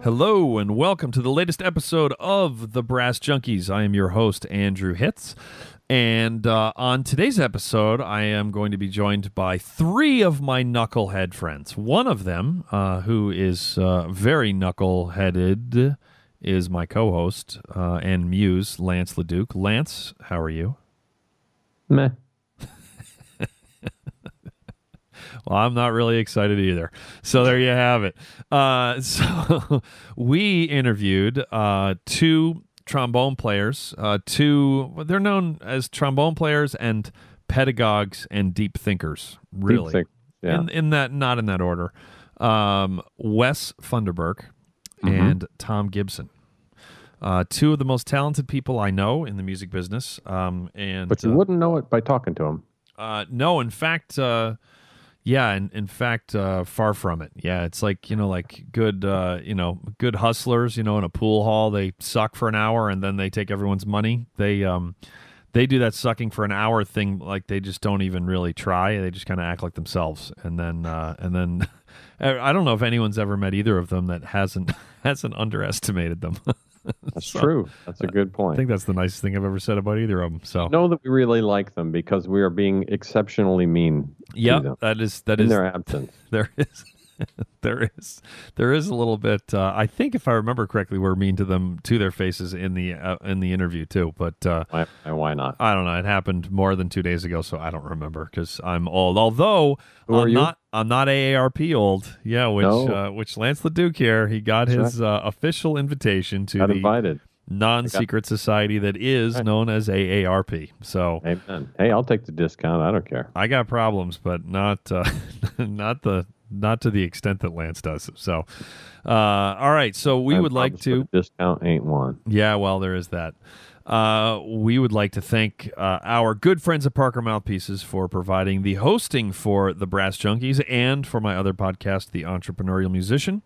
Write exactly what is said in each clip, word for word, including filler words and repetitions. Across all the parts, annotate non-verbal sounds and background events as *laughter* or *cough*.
Hello and welcome to the latest episode of The Brass Junkies. I am your host, Andrew Hitz. And uh, on today's episode, I am going to be joined by three of my knucklehead friends. One of them, uh, who is uh, very knuckleheaded, is my co-host uh, and muse, Lance LaDuke. Lance, how are you? Meh. Well, I'm not really excited either. So there you have it. Uh, so we interviewed uh, two trombone players. Uh, two, they're known as trombone players and pedagogues and deep thinkers, really. Deep think- yeah. in, in that, not in that order. Um, Wes Funderburk mm-hmm. and Tom Gibson. Uh, two of the most talented people I know in the music business. Um, and But you uh, wouldn't know it by talking to them. Uh, no, in fact, uh, yeah, in, in fact, uh, far from it. Yeah, it's like, you know, like good, uh, you know, good hustlers, you know, in a pool hall, they suck for an hour and then they take everyone's money. They um, they do that sucking for an hour thing, like they just don't even really try. They just kind of act like themselves. And then, uh, and then I don't know if anyone's ever met either of them that hasn't hasn't underestimated them. That's so, true. That's a good point. I think that's the nicest thing I've ever said about either of them. So know that we really like them because we are being exceptionally mean. Yeah, that is that in is their absence. There is, there is, there is a little bit. Uh, I think if I remember correctly, we're mean to them to their faces in the uh, in the interview too. But uh, why, why not? I don't know. It happened more than two days ago, so I don't remember because I'm old. Although Who I'm are you? not. I'm not A A R P old, yeah. Which no. uh, which Lance LaDuke here, he got That's his right. uh, official invitation to got the invited. non-secret got... society that is right. known as A A R P. So, amen. Hey, I'll take the discount. I don't care. I got problems, but not uh, not the not to the extent that Lance does. So, uh, all right. So we I would like to discount ain't one. Yeah, well, there is that. Uh, we would like to thank uh, our good friends at Parker Mouthpieces for providing the hosting for The Brass Junkies and for my other podcast, The Entrepreneurial Musician.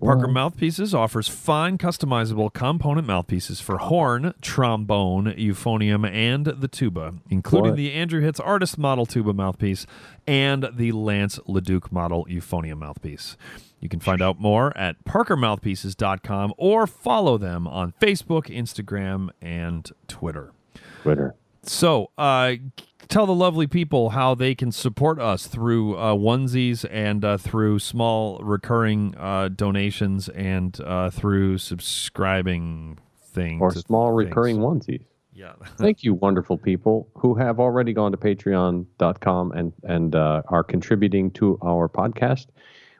Parker wow. Mouthpieces offers fine, customizable component mouthpieces for horn, trombone, euphonium, and the tuba, including what? the Andrew Hitz Artist Model Tuba mouthpiece and the Lance LaDuke Model Euphonium mouthpiece. You can find out more at parker mouthpieces dot com or follow them on Facebook, Instagram, and Twitter. Twitter. So, uh, tell the lovely people how they can support us through uh, onesies and uh, through small recurring uh, donations and uh, through subscribing things. Or small things. recurring onesies. Yeah. Thank you, wonderful people who have already gone to patreon dot com and, and uh, are contributing to our podcast.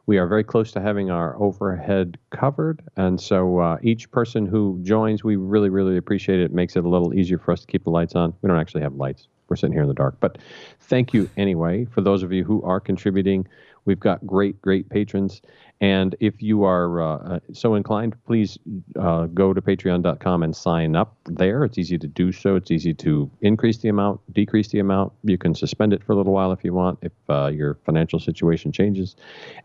We are very close to having our overhead covered, and so uh, each person who joins, we really, really appreciate it. It makes it a little easier for us to keep the lights on. We don't actually have lights. We're sitting here in the dark, but thank you anyway. For those of you who are contributing, we've got great, great patrons, and if you are uh, so inclined, please uh, go to patreon dot com and sign up there. It's easy to do so. It's easy to increase the amount, decrease the amount. You can suspend it for a little while if you want, if uh, your financial situation changes.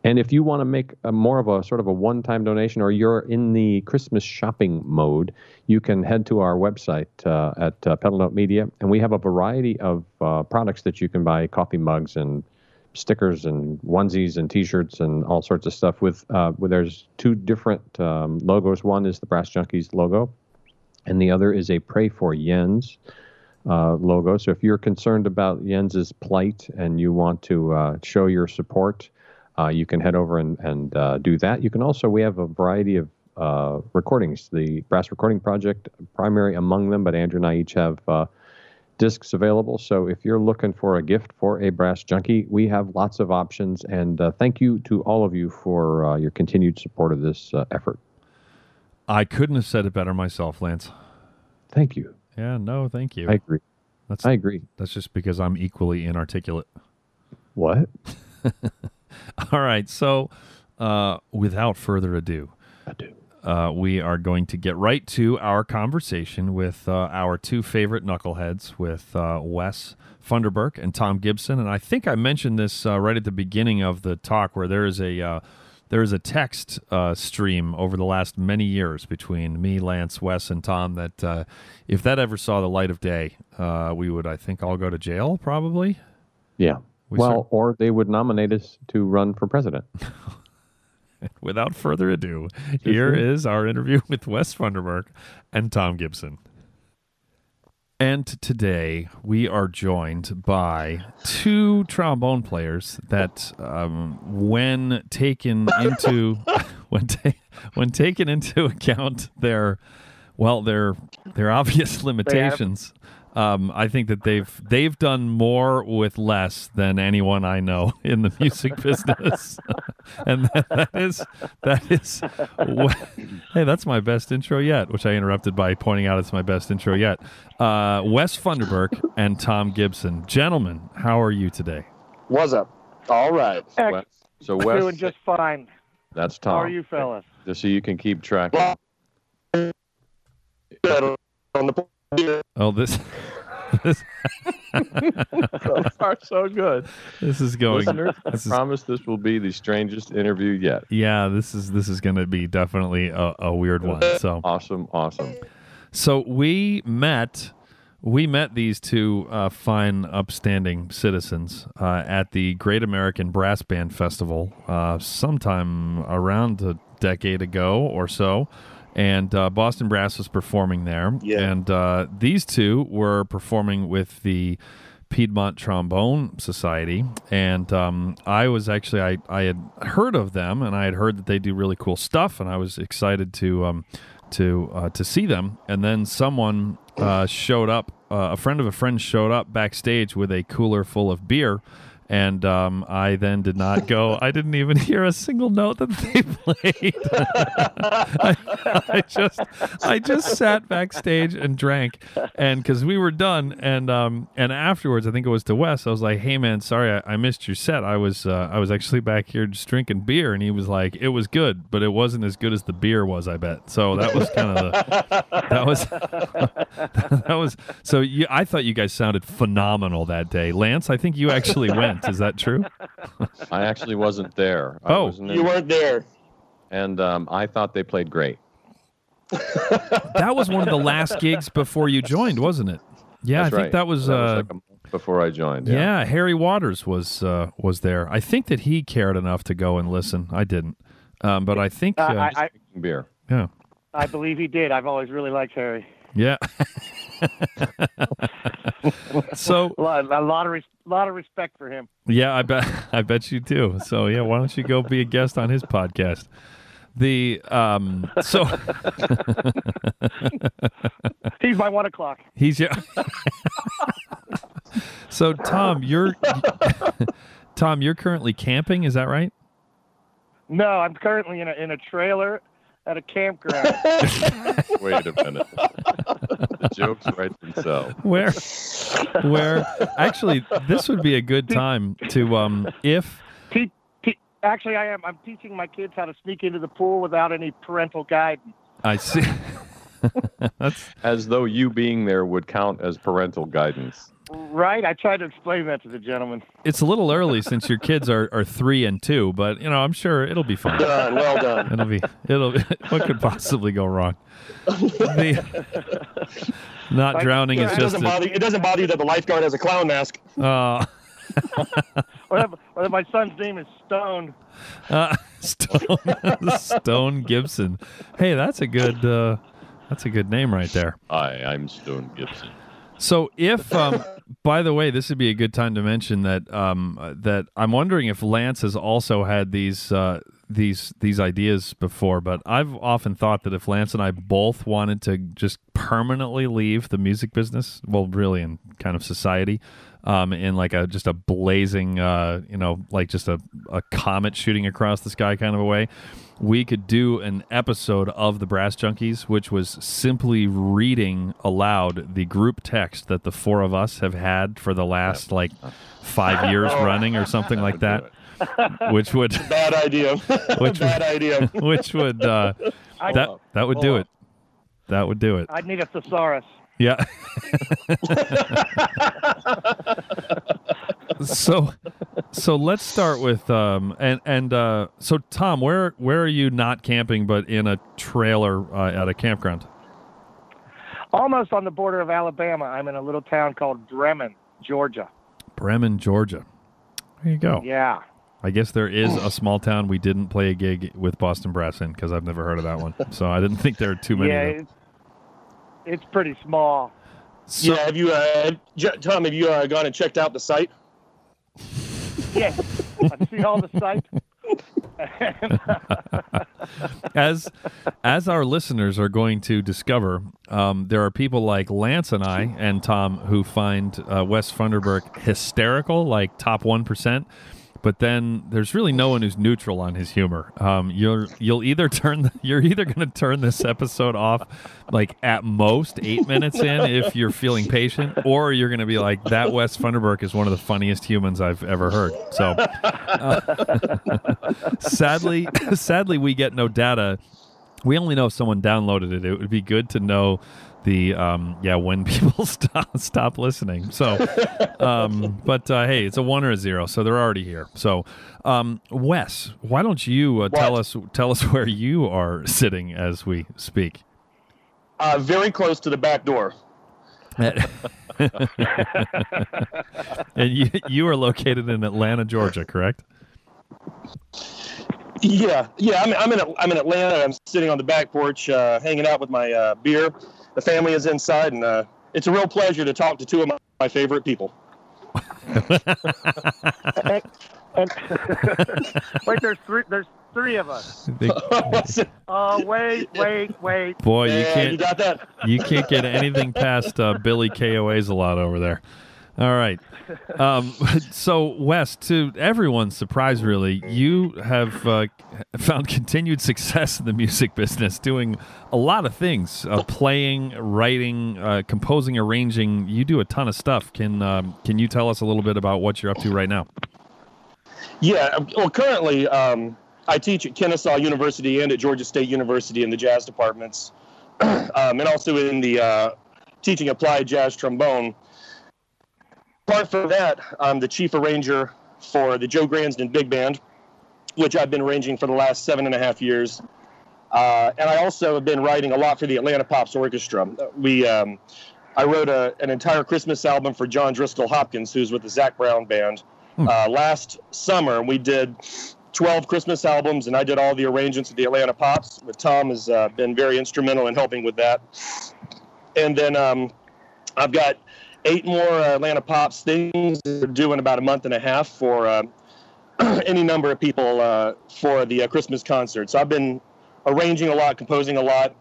And if you want to make a more of a sort of a one-time donation, or you're in the Christmas shopping mode, you can head to our website uh, at uh, Pedal Note Media, and we have a variety of uh, products that you can buy, coffee mugs and stickers and onesies and T-shirts and all sorts of stuff. With uh, where there's two different um, logos. One is the Brass Junkies logo, and the other is a Pray for Jens uh, logo. So if you're concerned about Jens's plight and you want to uh, show your support, uh, you can head over and and uh, do that. You can also, we have a variety of uh, recordings. The Brass Recording Project, primary among them, but Andrew and I each have Uh, discs available. So if you're looking for a gift for a brass junkie, we have lots of options. And uh, thank you to all of you for uh, your continued support of this uh, effort. I couldn't have said it better myself, Lance. Thank you. Yeah, no, thank you. I agree. That's, I agree. That's just because I'm equally inarticulate. What? All right. So uh, without further ado. I do. Uh, we are going to get right to our conversation with uh, our two favorite knuckleheads, with uh, Wes Funderburk and Tom Gibson. And I think I mentioned this uh, right at the beginning of the talk, where there is a uh, there's a text uh, stream over the last many years between me, Lance, Wes, and Tom that uh, if that ever saw the light of day, uh, we would, I think, all go to jail, probably. Yeah. We well, start... or they would nominate us to run for president. Without further ado, here is our interview with Wes Funderburk and Tom Gibson. And today we are joined by two trombone players that, um, when taken into when ta- when taken into account their well their their obvious limitations, um, I think that they've they've done more with less than anyone I know in the music business, and that, that is that is hey, that's my best intro yet, which I interrupted by pointing out it's my best intro yet. Uh, Wes Funderburk and Tom Gibson. Gentlemen, how are you today? What's up? All right. Wes. So Wes. Doing just fine. That's Tom. How are you, fellas? Just so you can keep track. Oh, this... this so far, so good. This is going. Listeners, this I is, promise this will be the strangest interview yet. Yeah, this is this is going to be definitely a, a weird one. So awesome, awesome. So we met, we met these two uh, fine, upstanding citizens uh, at the Great American Brass Band Festival uh, sometime around a decade ago or so. And uh, Boston Brass was performing there. Yeah. And uh, these two were performing with the Piedmont Trombone Society. And um, I was actually, I, I had heard of them, and I had heard that they do really cool stuff, and I was excited to um, to uh, to see them. And then someone uh, showed up, uh, a friend of a friend showed up backstage with a cooler full of beer. And um, I then did not go. I didn't even hear a single note that they played. I, I just, I just sat backstage and drank, and because we were done, and um, and afterwards, I think it was to Wes. I was like, "Hey, man, sorry, I, I missed your set. I was, uh, I was actually back here just drinking beer." And he was like, "It was good, but it wasn't as good as the beer was, I bet." So that was kind of the, that was, that was. So you, I thought you guys sounded phenomenal that day, Lance. I think you actually went. Is that true? I actually wasn't there. I oh, wasn't you weren't there. And um, I thought they played great. That was one of the last gigs before you joined, wasn't it? Yeah, That's I right. think that was... That uh, was like a month before I joined. Yeah, yeah Harry Waters was uh, was there. I think that he cared enough to go and listen. I didn't. Um, but I think... Uh, uh, I, I, beer. Yeah. I believe he did. I've always really liked Harry. Yeah. So a lot, a lot of res- lot of respect for him. Yeah, I bet I bet you do. So yeah, why don't you go be a guest on his podcast? The um, so he's my one o'clock. He's yeah. So Tom, you're Tom, you're currently camping. Is that right? No, I'm currently in a in a trailer. At a campground. Wait a minute. The jokes right themselves. Where, where? Actually, this would be a good time to um, if. Te- te- actually, I am. I'm teaching my kids how to sneak into the pool without any parental guidance. I see. That's as though you being there would count as parental guidance. Right, I tried to explain that to the gentleman. It's a little early since your kids are, are three and two, but you know I'm sure it'll be fine. Done, well done. It'll be it'll. What could possibly go wrong? The, not like, drowning yeah, is it just. Doesn't a, bother, it doesn't bother you that the lifeguard has a clown mask. Uh, or, that, or that my son's name is Stone. Uh, Stone Stone Gibson. Hey, that's a good uh, that's a good name right there. Hi, I'm Stone Gibson. So if, um, by the way, this would be a good time to mention that um, that I'm wondering if Lance has also had these uh, these these ideas before, but I've often thought that if Lance and I both wanted to just permanently leave the music business, well, really in kind of society, um, in like a just a blazing, uh, you know, like just a, a comet shooting across the sky kind of a way, we could do an episode of The Brass Junkies, which was simply reading aloud the group text that the four of us have had for the last, like, five years running or something like that, which would... Bad idea. Which Bad would, idea. Which would... Uh, I, that, that would do on. it. That would do it. I'd need a thesaurus. Yeah. So... So let's start with um and and uh so Tom, where where are you not camping but in a trailer uh, at a campground? Almost on the border of Alabama. I'm in a little town called Bremen, Georgia. Bremen, Georgia. There you go. Yeah. I guess there is a small town we didn't play a gig with Boston Brass in because I've never heard of that one. So I didn't think there were too many. Yeah, it's, it's pretty small. So, yeah. Have you, uh, Tom? Have you uh, gone and checked out the site? Yes, I see all the site. as as our listeners are going to discover, um, there are people like Lance and I and Tom who find uh, Wes Funderburk hysterical, like top one percent. But then there's really no one who's neutral on his humor. Um, you're you'll either turn the, you're either going to turn this episode off, like at most eight minutes in, if you're feeling patient, or you're going to be like, that Wes Funderburk is one of the funniest humans I've ever heard. So, uh, sadly, sadly, we get no data. We only know if someone downloaded it. It would be good to know the um, yeah when people stop stop listening. So, um, but uh, hey, it's a one or a zero, so they're already here. So, um, Wes, why don't you uh, tell us tell us where you are sitting as we speak? Uh, very close to the back door. And you you are located in Atlanta, Georgia, correct? Yeah, yeah. I'm I'm in I'm in Atlanta. And I'm sitting on the back porch, uh, hanging out with my uh, beer. The family is inside, and uh, it's a real pleasure to talk to two of my, my favorite people. and, and wait, there's three. There's three of us. Oh, wait, wait, wait! Boy, you and can't. You got that? You can't get anything past uh, Billy K O A's a lot over there. All right. Um, so, Wes, to everyone's surprise, really, you have uh, found continued success in the music business, doing a lot of things, uh, playing, writing, uh, composing, arranging. You do a ton of stuff. Can um, can you tell us a little bit about what you're up to right now? Yeah. Well, currently, um, I teach at Kennesaw University and at Georgia State University in the jazz departments, um, and also in the uh, teaching applied jazz trombone. Apart from that, I'm the chief arranger for the Joe Gransden Big Band, which I've been arranging for the last seven and a half years. Uh, and I also have been writing a lot for the Atlanta Pops Orchestra. We, um, I wrote a, an entire Christmas album for John Driscoll Hopkins, who's with the Zac Brown Band. Hmm. Uh, last summer, we did twelve Christmas albums, and I did all the arrangements of the Atlanta Pops. But Tom has uh, been very instrumental in helping with that. And then um, I've got eight more Atlanta Pops things are due in about a month and a half for uh, any number of people uh, for the uh, Christmas concert. So I've been arranging a lot, composing a lot,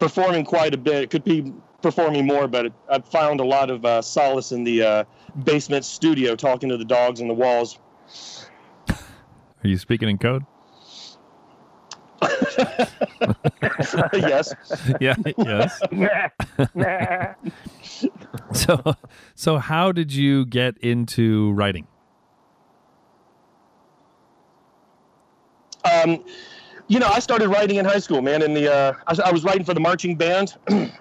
performing quite a bit. It could be performing more, but it, I've found a lot of uh, solace in the uh, basement studio talking to the dogs on the walls. Are you speaking in code? yes. Yeah. Yes. so, so how did you get into writing? Um, you know, I started writing in high school, man. In the, uh, I, I was writing for the marching band,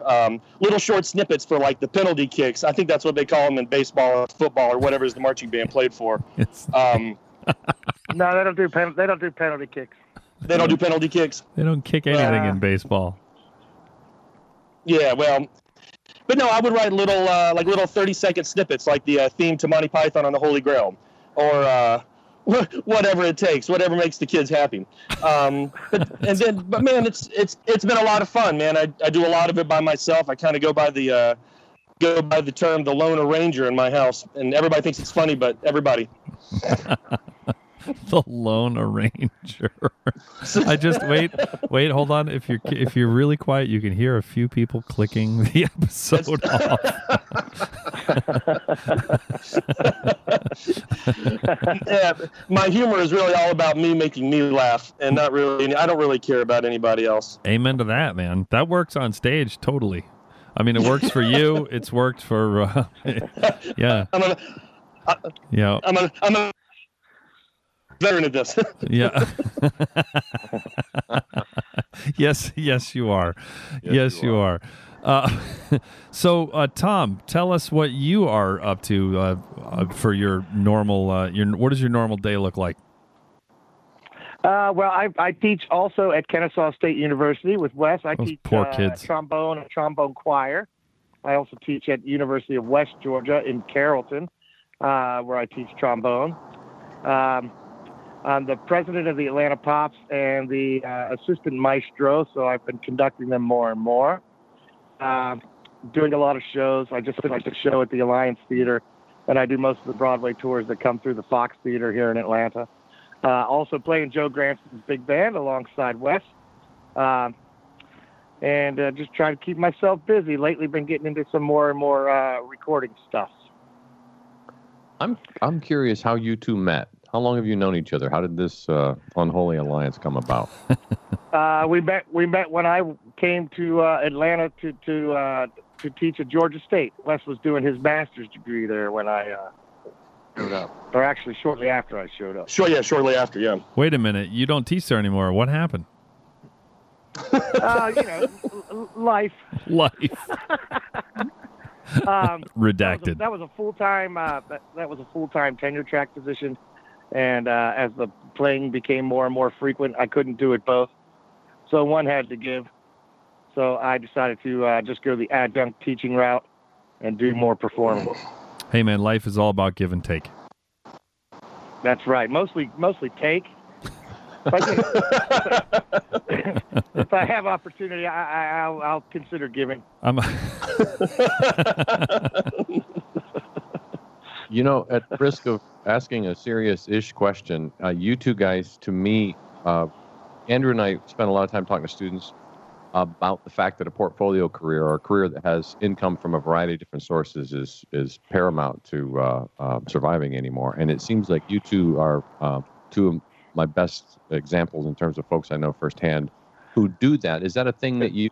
um, little short snippets for like the penalty kicks. I think that's what they call them in baseball or football or whatever is the marching band played for. Um, no, they don't do pen- they don't do penalty kicks. They don't do penalty kicks. They don't kick anything uh, in baseball. Yeah, well, but no, I would write little, uh, like little thirty-second snippets, like the uh, theme to Monty Python on the Holy Grail, or uh, whatever it takes, whatever makes the kids happy. Um, but and then, but man, it's it's it's been a lot of fun, man. I I do a lot of it by myself. I kind of go by the uh, go by the term the lone arranger in my house, and everybody thinks it's funny, but everybody. The lone arranger. I just wait, wait, hold on. If you're if you're really quiet, you can hear a few people clicking the episode off. Yeah, my humor is really all about me making me laugh, and not really. I don't really care about anybody else. Amen to that, man. That works on stage totally. I mean, it works for you. It's worked for uh, yeah. I'm a, I, yeah. I'm a, I'm a, veteran of this. Yeah. yes, yes, you are. Yes, yes you, you are. Uh, so, uh, Tom, tell us what you are up to uh, uh, for your normal. Uh, your what does your normal day look like? Uh, well, I, I teach also at Kennesaw State University with Wes. I Those teach poor uh, kids. trombone and trombone choir. I also teach at University of West Georgia in Carrollton, uh, where I teach trombone. Um, I'm the president of the Atlanta Pops and the uh, assistant maestro, so I've been conducting them more and more. Uh, doing a lot of shows. I just finished a show at the Alliance Theater, and I do most of the Broadway tours that come through the Fox Theater here in Atlanta. Uh, also playing Joe Gransden's Big Band alongside Wes. Uh, and uh, just trying to keep myself busy. Lately been getting into some more and more uh, recording stuff. I'm I'm curious how you two met. How long have you known each other? How did this uh, unholy alliance come about? uh, we met we met when I came to uh, Atlanta to to, uh, to teach at Georgia State. Wes was doing his master's degree there when I... Uh, showed up, or actually shortly after I showed up. Sure, yeah, shortly after, yeah. Wait a minute, you don't teach there anymore. What happened? uh, you know, l- life. Life. um, Redacted. That was a full time. Uh, that, that was a full time tenure track position, and uh, as the playing became more and more frequent, I couldn't do it both, so one had to give. So I decided to uh, just go the adjunct teaching route and do more performance. Hey man, life is all about give and take. That's right. Mostly, mostly take. If I have opportunity, I, I, I'll, I'll consider giving. I'm you know, at risk of asking a serious-ish question, uh, you two guys, to me, uh, Andrew and I spent a lot of time talking to students about the fact that a portfolio career or a career that has income from a variety of different sources is is paramount to uh, uh, surviving anymore. And it seems like you two are uh, two of my best examples in terms of folks I know firsthand who do that. Is that a thing that you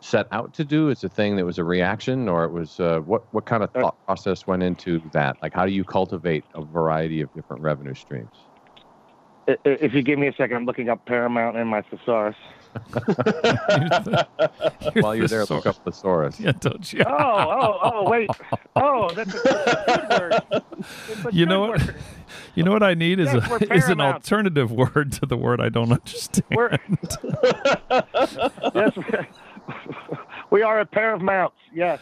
set out to do? It's a thing that was a reaction, or it was uh, what, what kind of thought process went into that? Like, how do you cultivate a variety of different revenue streams? If you give me a second, I'm looking up Paramount in my thesaurus. you're the, you're While you're there, thesaurus. Look up thesaurus. Yeah, don't you? Oh, oh, oh, wait. Oh, that's a, that's a good word. You know what? Word. You know what I need is yes, a, is an alternative word to the word I don't understand. We're, yes, we're, we are a pair of mounts. Yes.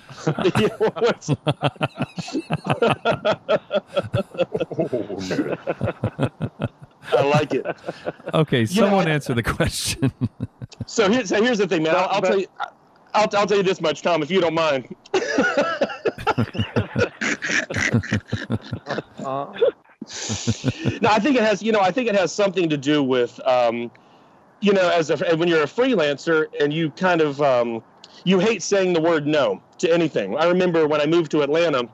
Oh, man. *laughs* I like it. Okay, someone yeah. answer the question. so, here, so here's the thing, man. I'll, I'll tell you. I'll, I'll tell you this much, Tom, if you don't mind. No, I think it has. You know, I think it has something to do with, um, you know, as a, when you're a freelancer and you kind of um, you hate saying the word no to anything. I remember when I moved to Atlanta.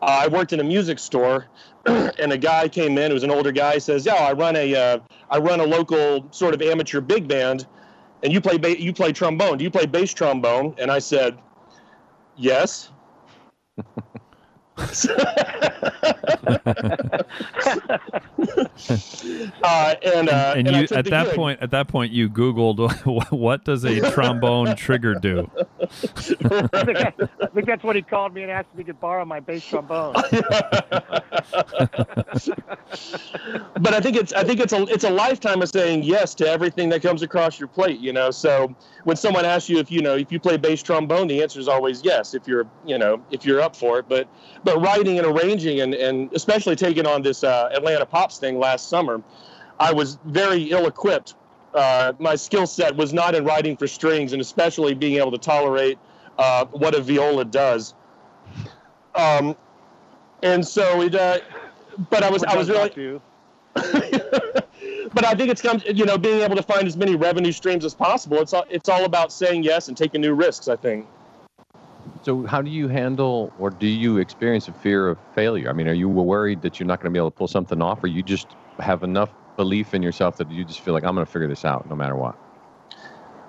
Uh, I worked in a music store, and a guy came in. It was an older guy. He says, "Yo, I run a uh, I run a local sort of amateur big band, and you play ba- you play trombone. Do you play bass trombone?" And I said, "Yes." uh, and, uh, and, and you at that point, at that point, you Googled what does a trombone trigger do? I, think I, I think that's what he called me and asked if he could borrow my bass trombone. But I think it's I think it's a it's a lifetime of saying yes to everything that comes across your plate, you know. So when someone asks you if you know if you play bass trombone, the answer is always yes if you're you know if you're up for it. But but writing and arranging and and especially taking on this uh, Atlanta Pops thing last summer, I was very ill-equipped. Uh, my skill set was not in writing for strings, and especially being able to tolerate uh, what a viola does. Um, and so, it, uh, but I was, I was really. But I think it's comes, you know, being able to find as many revenue streams as possible. It's all, it's all about saying yes and taking new risks, I think. So how do you handle, or do you experience a fear of failure? I mean, are you worried that you're not going to be able to pull something off, or you just have enough belief in yourself that you just feel like, I'm going to figure this out no matter what?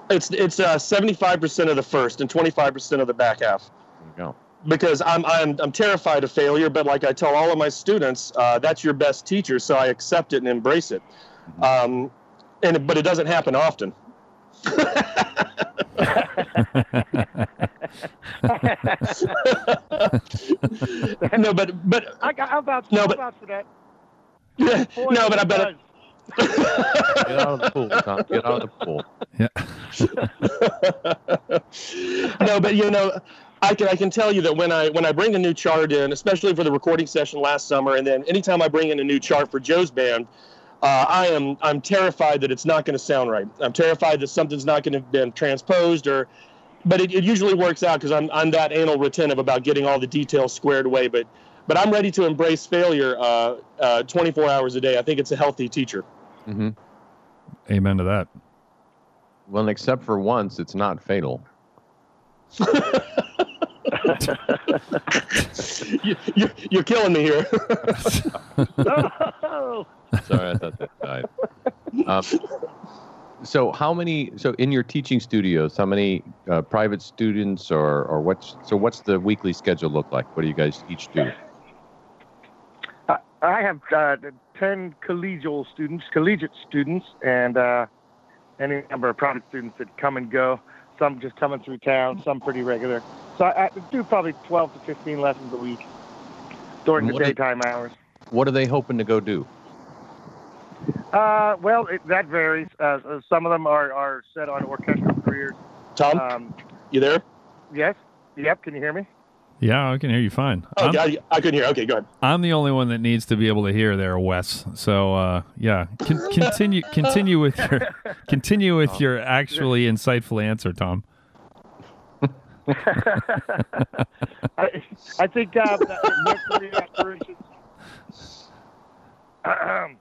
It's it's uh, seventy-five percent of the first and twenty-five percent of the back half. There you go. Because I'm I'm I'm terrified of failure, but like I tell all of my students, uh, that's your best teacher, so I accept it and embrace it. Mm-hmm. Um, and but it doesn't happen often. no, but but I got I'll vouch no, for that. Yeah, no, but I bet. Get out of the pool, Tom. Get out of the pool. Yeah. No, but you know, I can I can tell you that when I when I bring a new chart in, especially for the recording session last summer, and then anytime I bring in a new chart for Joe's band, uh, I am I'm terrified that it's not going to sound right. I'm terrified that something's not going to have been transposed, or, but it, it usually works out because I'm I'm that anal retentive about getting all the details squared away, but. But I'm ready to embrace failure uh, uh, twenty-four hours a day. I think it's a healthy teacher. Mm-hmm. Amen to that. Well, and except for once, it's not fatal. you, you, you're killing me here. Sorry, I thought that died. Um, so how many, so in your teaching studios, how many uh, private students or, or what's, so what's the weekly schedule look like? What do you guys each do? I have uh, ten collegial students, collegiate students, and uh, any number of private students that come and go. Some just coming through town, some pretty regular. So I, I do probably twelve to fifteen lessons a week during the daytime hours. What are they hoping to go do? Uh, well, it, that varies. Uh, some of them are, are set on orchestral careers. Tom, um, you there? Yes. Yep. Can you hear me? Yeah, I can hear you fine. Oh, I, I couldn't hear. Okay, go ahead. I'm the only one that needs to be able to hear there, Wes. So, uh, yeah, Con- continue, continue with your, continue with oh. your actually insightful answer, Tom. I, I think uh, mentally operations. Um,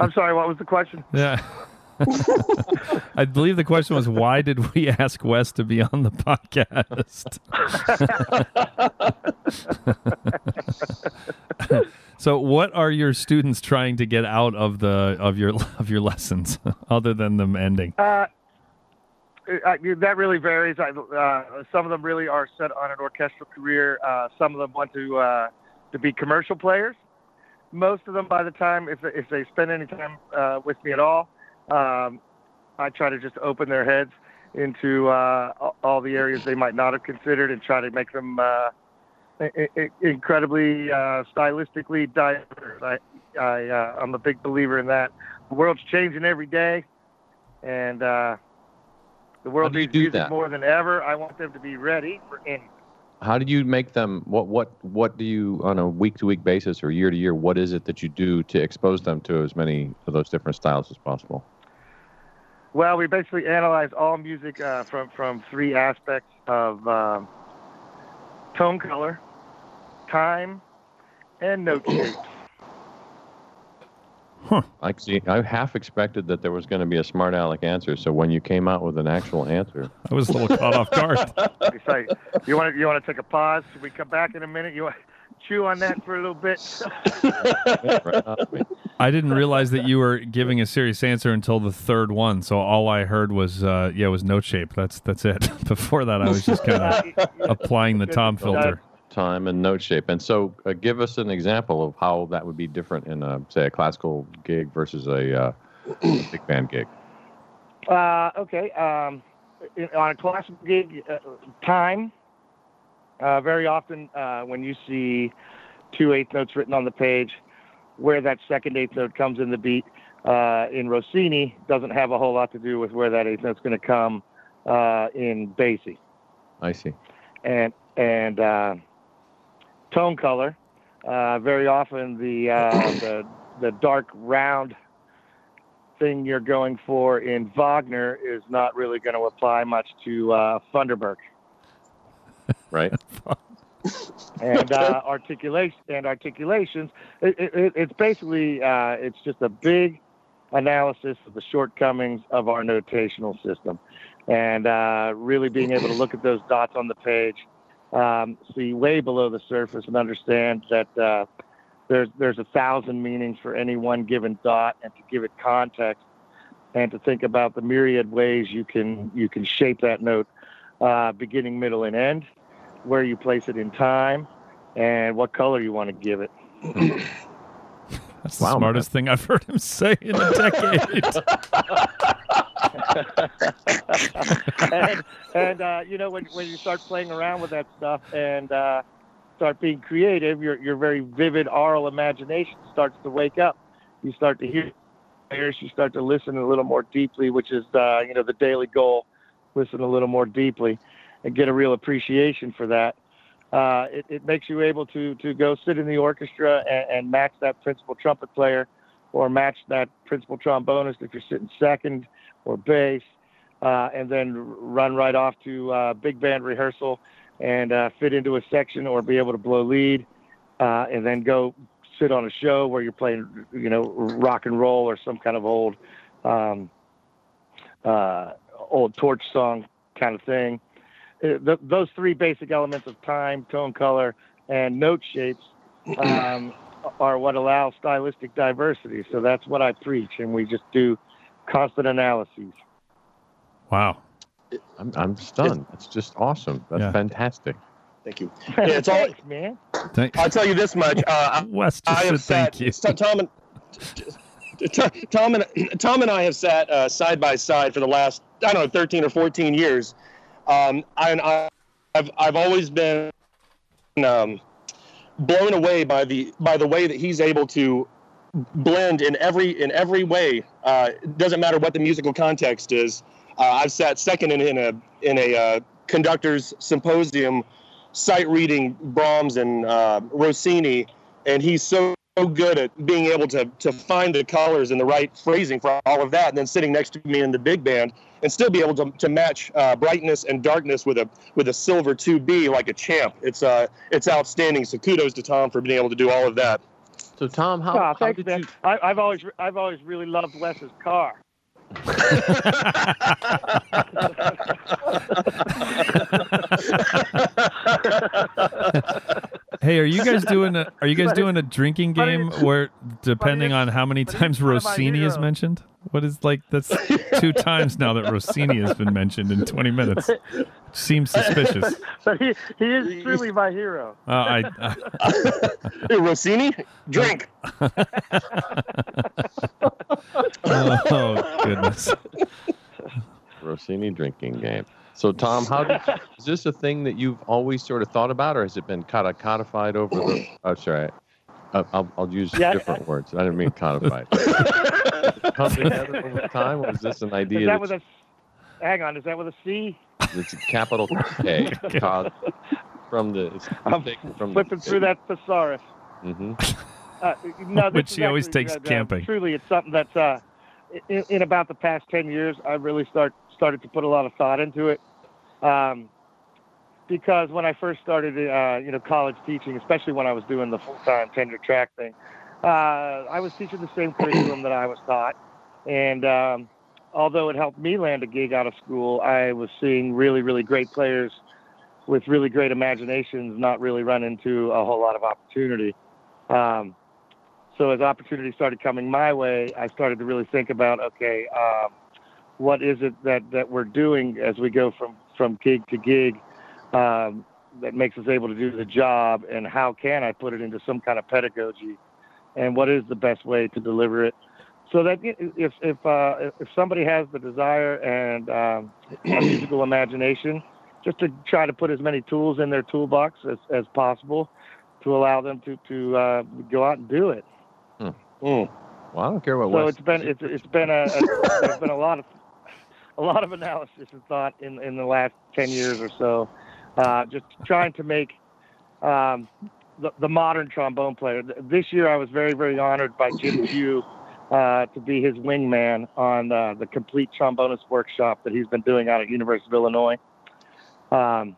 I'm sorry. What was the question? Yeah. I believe the question was, why did we ask Wes to be on the podcast? So, what are your students trying to get out of the of your of your lessons, other than them ending? Uh, I, that really varies. I, uh, some of them really are set on an orchestral career. Uh, some of them want to uh, to be commercial players. Most of them, by the time, if if they spend any time uh, with me at all. Um, I try to just open their heads into uh, all the areas they might not have considered and try to make them uh, I- I- incredibly uh, stylistically diverse. I, I, uh, I'm a big believer in that. The world's changing every day, and uh, the world needs music more than ever. I want them to be ready for anything. How do you make them, what, what, what do you, on a week-to-week basis or year-to-year, what is it that you do to expose them to as many of those different styles as possible? Well, we basically analyze all music uh, from, from three aspects of um, tone color, time, and note shape. Huh. I see. I half expected that there was going to be a smart aleck answer. So when you came out with an actual answer, I was a little caught off guard. Like, you want to you want to take a pause? Should we come back in a minute? You want to chew on that for a little bit? I didn't realize that you were giving a serious answer until the third one. So all I heard was uh, yeah, it was note shape. That's that's it. Before that, I was just kind of applying the Tom filter. Time and note shape. And so uh, give us an example of how that would be different in a, say, a classical gig versus a uh, big band gig. Uh, okay. Um, in, on a classical gig, uh, time, uh, very often uh, when you see two eighth notes written on the page, where that second eighth note comes in the beat uh, in Rossini doesn't have a whole lot to do with where that eighth note's going to come uh, in Basie. I see. And, and, uh, tone color. Uh, very often the, uh, the the dark round thing you're going for in Wagner is not really going to apply much to uh, Funderburk, right? and uh, articulation and articulations. It, it, it's basically uh, it's just a big analysis of the shortcomings of our notational system, and uh, really being able to look at those dots on the page. Um, see way below the surface and understand that uh, there's there's a thousand meanings for any one given dot, and to give it context and to think about the myriad ways you can you can shape that note, uh, beginning, middle, and end, where you place it in time, and what color you want to give it. That's the wow, smartest man. thing I've heard him say in a decade. and and uh, you know, when when you start playing around with that stuff and uh, start being creative, your your very vivid aural imagination starts to wake up. You start to hear players. You start to listen a little more deeply, which is uh, you know, the daily goal. Listen a little more deeply, and get a real appreciation for that. Uh, it, it makes you able to to go sit in the orchestra and, and match that principal trumpet player, or match that principal trombonist if you're sitting second or bass, uh, and then run right off to uh, big band rehearsal and uh, fit into a section or be able to blow lead, uh, and then go sit on a show where you're playing, you know, rock and roll or some kind of old um, uh, old torch song kind of thing. The, those three basic elements of time, tone, color, and note shapes um, are what allow stylistic diversity. So that's what I preach, and we just do constant analyses. Wow. I'm, I'm stunned. That's just awesome. That's yeah. fantastic. Thank you. Yeah, it's all, Thanks, man. I'll tell you this much. Uh, Wes, I have sat, thank you. Tom and, Tom, and, Tom and I have sat uh, side by side for the last, I don't know, thirteen or fourteen years. Um, and I, I've I've always been um, blown away by the by the way that he's able to blend in every in every way. Uh, it doesn't matter what the musical context is. Uh, I've sat second in, in a in a uh, conductor's symposium, sight reading Brahms and uh, Rossini, and he's so good at being able to to find the colors and the right phrasing for all of that, and then sitting next to me in the big band. And still be able to to match uh, brightness and darkness with a with a silver two B like a champ. It's uh it's outstanding. So kudos to Tom for being able to do all of that. So Tom, how, oh, how thanks, did man. you? I, I've always I've always really loved Wes's car. Hey, are you guys doing a are you guys doing a drinking game where depending on how many times Rossini is mentioned? What is like that's two times now that Rossini has been mentioned in twenty minutes. Seems suspicious. But he, he is truly my hero. Uh, I, I... Hey, Rossini, drink. Oh goodness. Rossini drinking game. So Tom, how did, is this a thing that you've always sort of thought about, or has it been kind of codified over the? Oh, sorry, I, I'll I'll use yeah, different I, words. I didn't mean codified. Come together over time, or is this an idea? Is that with a? Hang on, is that with a C? It's a capital K. Cod, from the. I'm from flipping the, through that thesaurus. Mm-hmm. Uh, no, which he always takes uh, camping. Uh, truly, it's something that's uh, in, in about the past ten years, I really start. started to put a lot of thought into it, um, because when I first started, uh, you know, college teaching, especially when I was doing the full-time tenure track thing, uh, I was teaching the same curriculum that I was taught, and um, although it helped me land a gig out of school, I was seeing really, really great players with really great imaginations not really run into a whole lot of opportunity. Um, so as opportunity started coming my way, I started to really think about, okay, um, what is it that, that we're doing as we go from, from gig to gig um, that makes us able to do the job, and how can I put it into some kind of pedagogy, and what is the best way to deliver it? So that if if uh, if somebody has the desire and um, a musical imagination, just to try to put as many tools in their toolbox as, as possible to allow them to, to uh, go out and do it. Hmm. Mm. Well, I don't care what so West. it's been it's it's been a, a there's been a lot of A lot of analysis and thought in, in the last ten years or so, uh, just trying to make um, the, the modern trombone player. This year, I was very, very honored by Jim Pugh uh, to be his wingman on uh, the Complete Trombonist Workshop that he's been doing out at University of Illinois. Um,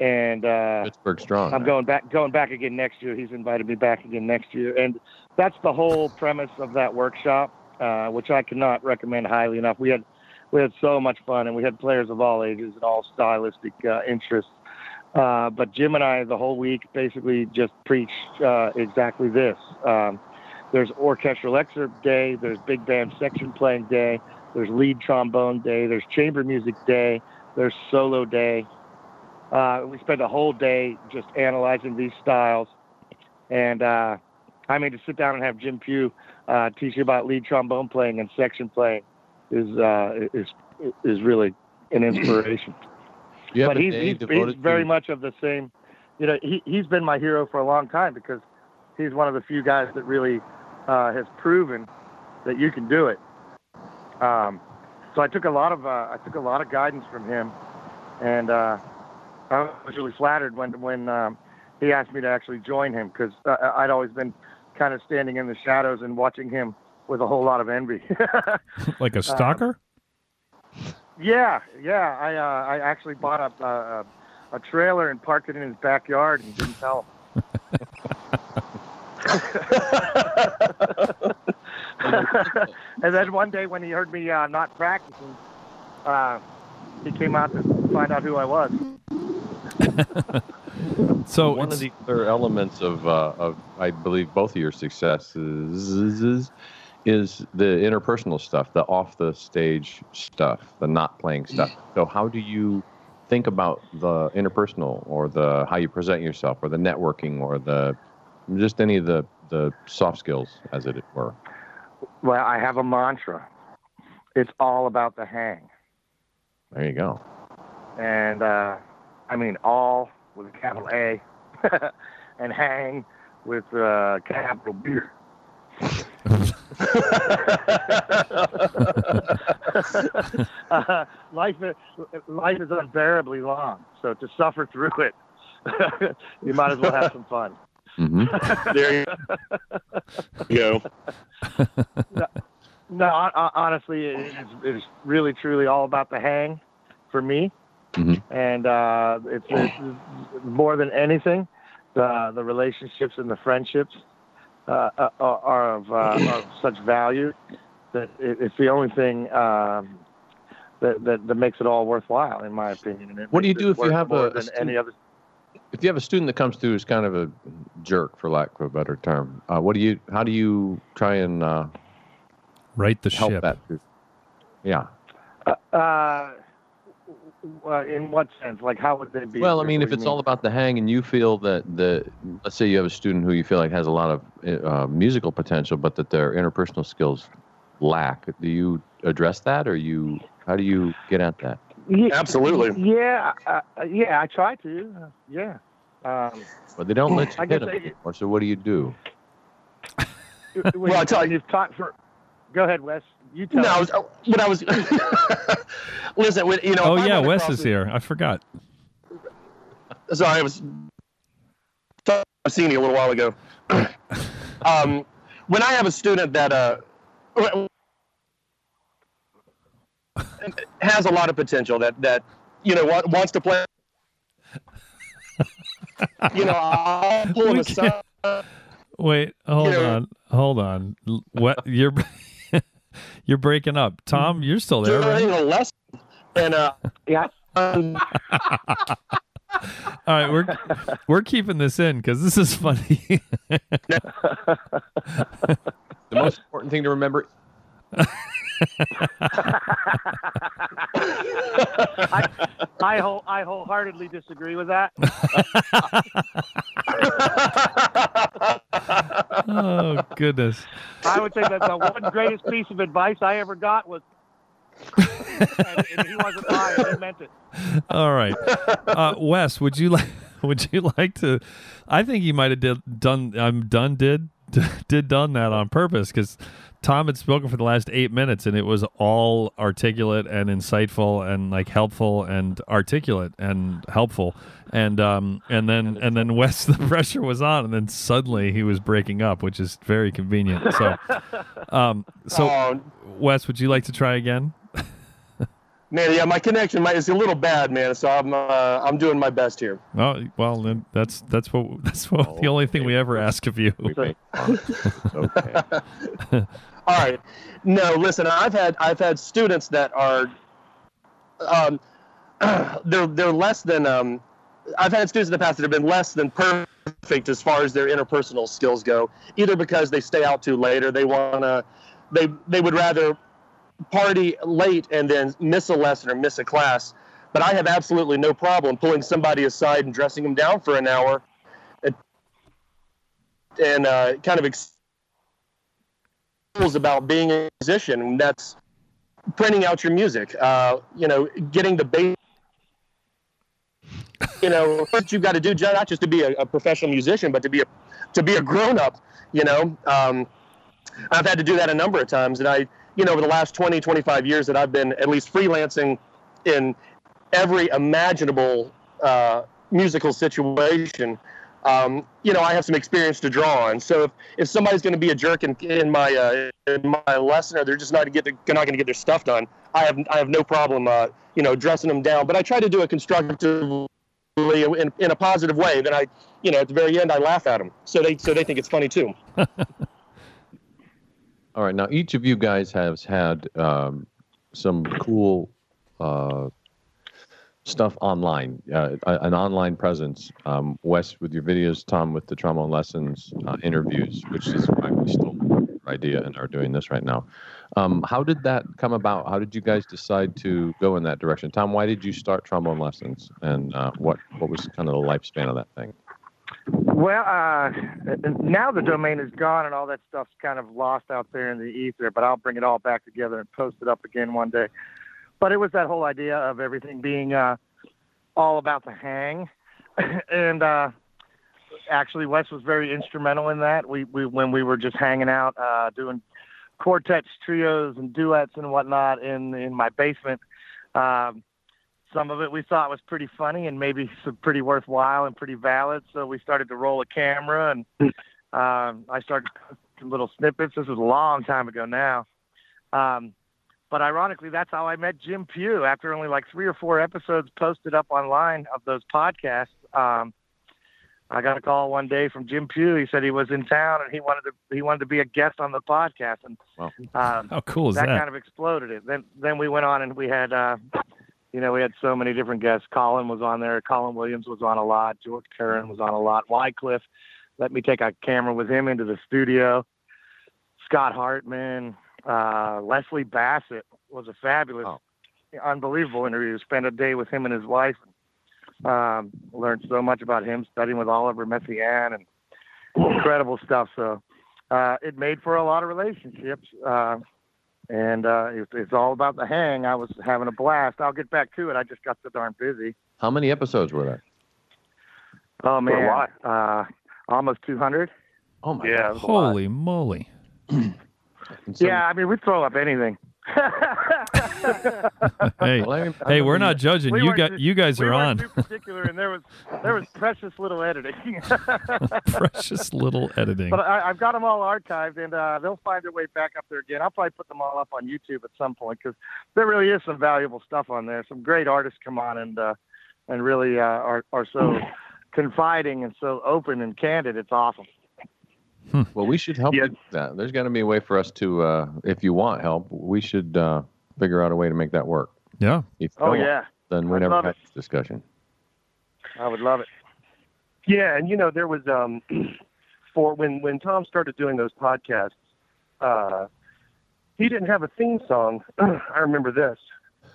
and uh, Pittsburgh strong. I'm right? going back, going back again next year. He's invited me back again next year, and that's the whole premise of that workshop, uh, which I cannot recommend highly enough. We had We had so much fun, and we had players of all ages and all stylistic uh, interests. Uh, but Jim and I, the whole week, basically just preached uh, exactly this. Um, there's orchestral excerpt day. There's big band section playing day. There's lead trombone day. There's chamber music day. There's solo day. Uh, we spent a whole day just analyzing these styles. And uh, I mean, to sit down and have Jim Pugh uh, teach you about lead trombone playing and section playing is uh, is is really an inspiration. Yeah, but he's he's, he's very to... much of the same. You know, he he's been my hero for a long time because he's one of the few guys that really uh, has proven that you can do it. Um, so I took a lot of uh, I took a lot of guidance from him, and uh, I was really flattered when when um, he asked me to actually join him, because uh, I'd always been kind of standing in the shadows and watching him with a whole lot of envy. Like a stalker? Uh, yeah, yeah. I uh, I actually bought a, a a trailer and parked it in his backyard and didn't tell him. And then one day when he heard me uh, not practicing, uh, he came out to find out who I was. So one of the other elements of, uh, of I believe, both of your successes is the interpersonal stuff, the off-the-stage stuff, the not playing stuff. So how do you think about the interpersonal, or the how you present yourself, or the networking, or the just any of the, the soft skills, as it were? Well, I have a mantra. It's all about the hang. There you go. And, uh, I mean, all with a capital A and hang with a uh, capital B. uh, life, life is unbearably long, so to suffer through it, you might as well have some fun. Mm-hmm. There you go. No, no I, honestly, it is, it is really, truly all about the hang for me. Mm-hmm. And uh, it's, it's more than anything, the the relationships and the friendships uh, are, are of, uh, of such value that it, it's the only thing um, that, that that makes it all worthwhile, in my opinion. What do you do if you have a, a student, any other? If you have a student that comes through who's kind of a jerk, for lack of a better term, uh, what do you? How do you try and uh, right the help ship? That? Yeah. Uh, uh, Uh, in what sense? Like, how would they be? Well, I mean, if it's mean? all about the hang, and you feel that the, let's say you have a student who you feel like has a lot of uh, musical potential, but that their interpersonal skills lack, do you address that, or you? How do you get at that? Yeah, absolutely. Yeah, uh, yeah, I try to. Uh, yeah. Um, but they don't let you hit them anymore. So what do you do? Well, I tell you, you've taught for. Go ahead, Wes. You tell no, me. No, when I was listen, when, you know. Oh yeah, Wes is the, here. I forgot. Sorry, I was talking to Rossini a little while ago. um, when I have a student that uh, has a lot of potential, that that you know wants to play, you know, I'll pull him aside. Wait, hold you know, on, hold on. What you're. You're breaking up, Tom. You're still there, right? A lesson, and uh, yeah. Um. All right, we're we're keeping this in because this is funny. The most important thing to remember. I I, whole, I wholeheartedly disagree with that. Oh goodness! I would say that the one greatest piece of advice I ever got was, and, and he wasn't lying; he meant it. All right, uh, Wes, would you like? Would you like to? I think you might have did, done. I'm done. Did did done that on purpose because Tom had spoken for the last eight minutes, and it was all articulate and insightful and like helpful and articulate and helpful. And um and then and then Wes, the pressure was on, and then suddenly he was breaking up, which is very convenient. So, um, so oh. Wes, would you like to try again? Man, yeah, my connection my, is a little bad, man. So I'm uh, I'm doing my best here. Oh well, then that's that's what that's what oh, the only thing man. we ever ask of you. Okay. All right. No, listen. I've had I've had students that are, um, they're they're less than um, I've had students in the past that have been less than perfect as far as their interpersonal skills go. Either because they stay out too late, or they wanna, they they would rather party late and then miss a lesson or miss a class. But I have absolutely no problem pulling somebody aside and dressing them down for an hour, and, and uh, kind of. Ex- about being a musician, and that's printing out your music, uh, you know, getting the base. You know, first you've got to do not just to be a, a professional musician, but to be a to be a grown up. You know, um, I've had to do that a number of times, and I, you know, over the last twenty, twenty-five years that I've been at least freelancing in every imaginable uh, musical situation. Um, you know, I have some experience to draw on. So if, if somebody's going to be a jerk in, in my uh, in my lesson, or they're just not get the, they're not going to get their stuff done, I have I have no problem, uh, you know, dressing them down. But I try to do it constructively in, in a positive way. Then I, you know, at the very end, I laugh at them, so they so they think it's funny too. All right, now each of you guys has had um, some cool Uh, stuff online, uh, an online presence. Um, Wes with your videos, Tom with the Trombone Lessons uh, interviews, which is probably still your idea and are doing this right now. Um, how did that come about? How did you guys decide to go in that direction? Tom, why did you start Trombone Lessons, and uh, what what was kind of the lifespan of that thing? Well, uh, now the domain is gone and all that stuff's kind of lost out there in the ether, but I'll bring it all back together and post it up again one day. But it was that whole idea of everything being uh, all about the hang, and uh, actually Wes was very instrumental in that. We, we when we were just hanging out, uh, doing quartets, trios, and duets and whatnot in in my basement. Um, some of it we thought was pretty funny and maybe some pretty worthwhile and pretty valid. So we started to roll a camera, and um, I started posting little snippets. This was a long time ago now. Um, But ironically, that's how I met Jim Pugh. After only like three or four episodes posted up online of those podcasts, um, I got a call one day from Jim Pugh. He said he was in town and he wanted to he wanted to be a guest on the podcast. And wow. um, how cool is that? That kind of exploded it. Then then we went on and we had uh, you know we had so many different guests. Colin was on there. Colin Williams was on a lot. George Curran was on a lot. Wycliffe let me take a camera with him into the studio. Scott Hartman. Uh, Leslie Bassett was a fabulous, oh. unbelievable interview. Spent a day with him and his wife. And, um, learned so much about him, studying with Oliver Messiaen and incredible stuff. So uh, it made for a lot of relationships. Uh, and uh, it, it's all about the hang. I was having a blast. I'll get back to it. I just got so darn busy. How many episodes were there? Oh, man. For a lot. Uh, almost two hundred. Oh, my yeah, God. Holy moly. So, yeah, I mean, we'd throw up anything. hey, well, hey, we're not judging. We you, got, you guys we are on. Too particular, and there was there was precious little editing. precious little editing. But I, I've got them all archived, and uh, they'll find their way back up there again. I'll probably put them all up on YouTube at some point, because there really is some valuable stuff on there. Some great artists come on and uh, and really uh, are are so confiding and so open and candid. It's awesome. Hmm. Well, we should help yeah. you with that. There's got to be a way for us to, uh, if you want help, we should uh, figure out a way to make that work. Yeah. If oh, yeah. Then we never had this discussion. I would love it. Yeah, and, you know, there was, um, for when, when Tom started doing those podcasts, uh, he didn't have a theme song. I remember this.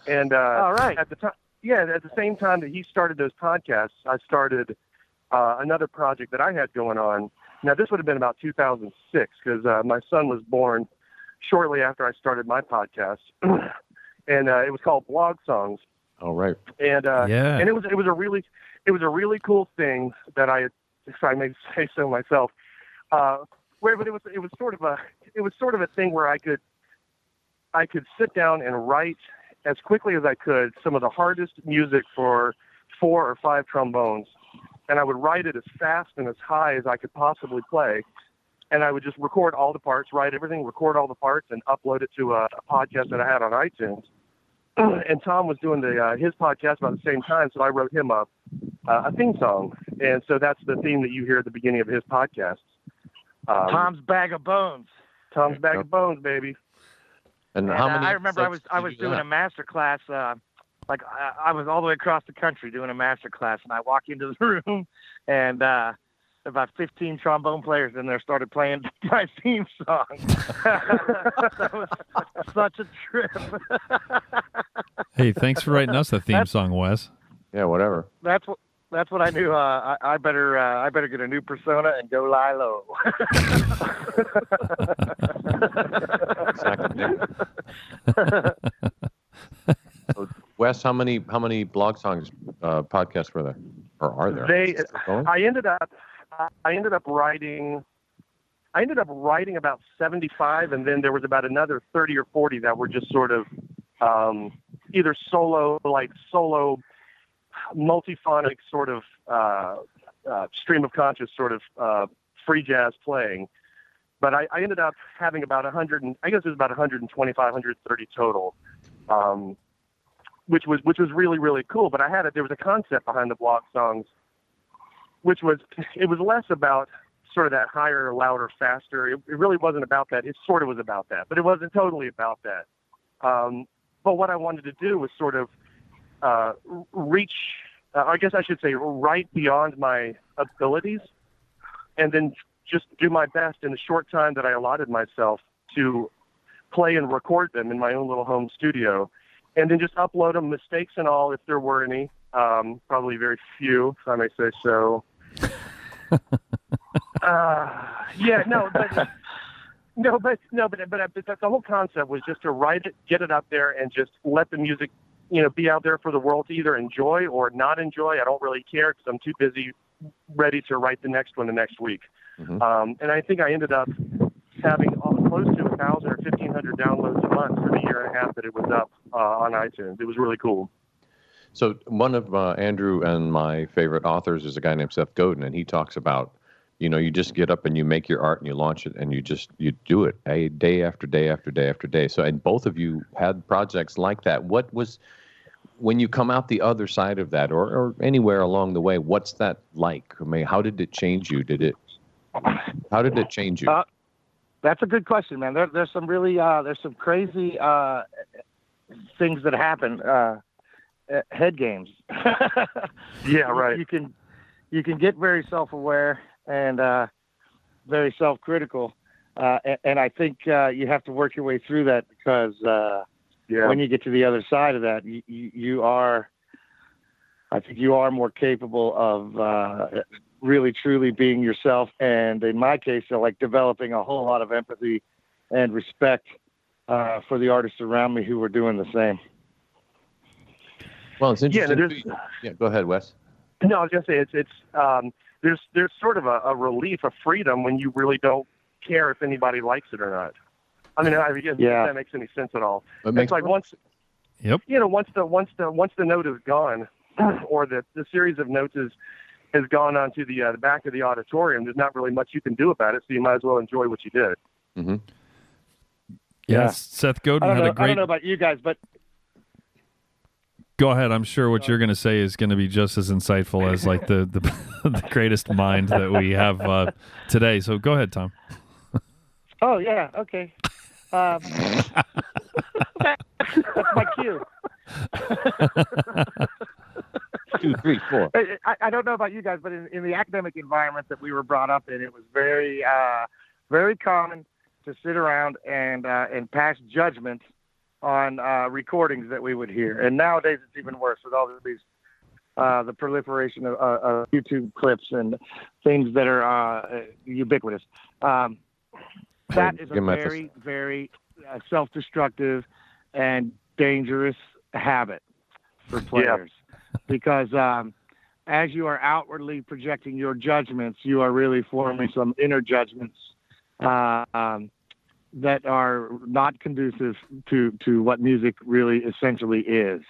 And uh, All right. At the time, yeah, at the same time that he started those podcasts, I started uh, another project that I had going on. Now, this would have been about two thousand six, because uh, my son was born shortly after I started my podcast, and uh, it was called Blog Songs. All right. And uh, yeah. and it was it was a really it was a really cool thing that I, if I may say so myself, uh, where but it was it was sort of a it was sort of a thing where I could I could sit down and write as quickly as I could some of the hardest music for four or five trombones. And I would write it as fast and as high as I could possibly play. And I would just record all the parts, write everything, record all the parts, and upload it to a, a podcast that I had on iTunes. And Tom was doing the uh, his podcast about the same time, so I wrote him up uh, a theme song. And so that's the theme that you hear at the beginning of his podcast. Um, Tom's Bag of Bones. Tom's Bag of Bones, baby. And, and how many I remember I was I was doing that? a master class. Uh, Like, I, I was all the way across the country doing a master class, and I walk into the room, and uh, about fifteen trombone players in there started playing my theme song. That was such a trip. Hey, thanks for writing us a theme that's, song, Wes. Yeah, whatever. That's what that's what I knew. Uh, I, I better uh, I better get a new persona and go lie low. Exactly. Wes, how many how many blog songs uh, podcasts were there, or are there? They, I ended up, I ended up writing, I ended up writing about seventy-five, and then there was about another thirty or forty that were just sort of um, either solo, like solo, multiphonic sort of uh, uh, stream of conscious sort of uh, free jazz playing. But I, I ended up having about a hundred, and I guess it was about one twenty-five, one thirty total, um, which was which was really, really cool. But I had it. There was a concept behind the blog songs, which was it was less about sort of that higher, louder, faster. It, it really wasn't about that. It sort of was about that, but it wasn't totally about that. Um, but what I wanted to do was sort of uh, reach, uh, I guess I should say, right beyond my abilities, and then just do my best in the short time that I allotted myself to play and record them in my own little home studio, and then just upload them, mistakes and all, if there were any, um, probably very few, if I may say so. uh, yeah, no, but no, but no, but, but, but the whole concept was just to write it, get it up there, and just let the music, you know, be out there for the world to either enjoy or not enjoy. I don't really care because I'm too busy ready to write the next one the next week. Mm-hmm. Um, and I think I ended up having close to a thousand or fifteen hundred downloads a month for the year and a half that it was up uh, on iTunes. It was really cool. So one of uh, Andrew and my favorite authors is a guy named Seth Godin, and he talks about, you know, you just get up and you make your art and you launch it and you just you do it a day after day after day after day. So, and both of you had projects like that. What was, when you come out the other side of that, or, or anywhere along the way, what's that like? I mean, how did it change you? Did it? How did it change you? Uh, that's a good question, man. There, there's some really, uh, there's some crazy uh, things that happen. Uh, head games. Yeah, right. You, you can, you can get very self-aware and uh, very self-critical, uh, and, and I think uh, you have to work your way through that because uh, yeah. when you get to the other side of that, you, you, you are, I think, you are more capable of. Uh, really truly being yourself, and in my case, so like developing a whole lot of empathy and respect uh, for the artists around me who were doing the same. Well, it's interesting. Yeah, there's, yeah go ahead, Wes. No, I was gonna say it's it's um, there's there's sort of a, a relief, a freedom when you really don't care if anybody likes it or not. I mean, I guess yeah. that makes any sense at all. It it's makes like sense. once, yep. You know, once the once the once the note is gone, or the the series of notes is. has gone onto the uh, the back of the auditorium. There's not really much you can do about it, so you might as well enjoy what you did. Mm-hmm. Yeah. Yes, Seth Godin had know, a great... I don't know about you guys, but... Go ahead. I'm sure what you're going to say is going to be just as insightful as like the, the, the greatest mind that we have uh, today. So go ahead, Tom. Oh, yeah. Okay. Um, that's my cue. Two, three, four. I, I don't know about you guys, but in, in the academic environment that we were brought up in, it was very, uh, very common to sit around and uh, and pass judgment on uh, recordings that we would hear. And nowadays, it's even worse with all of these uh, the proliferation of, uh, of YouTube clips and things that are uh, ubiquitous. Um, that is a very, very uh, self-destructive and dangerous habit for players. Yep. Because um, as you are outwardly projecting your judgments, you are really forming some inner judgments uh, um, that are not conducive to, to what music really essentially is.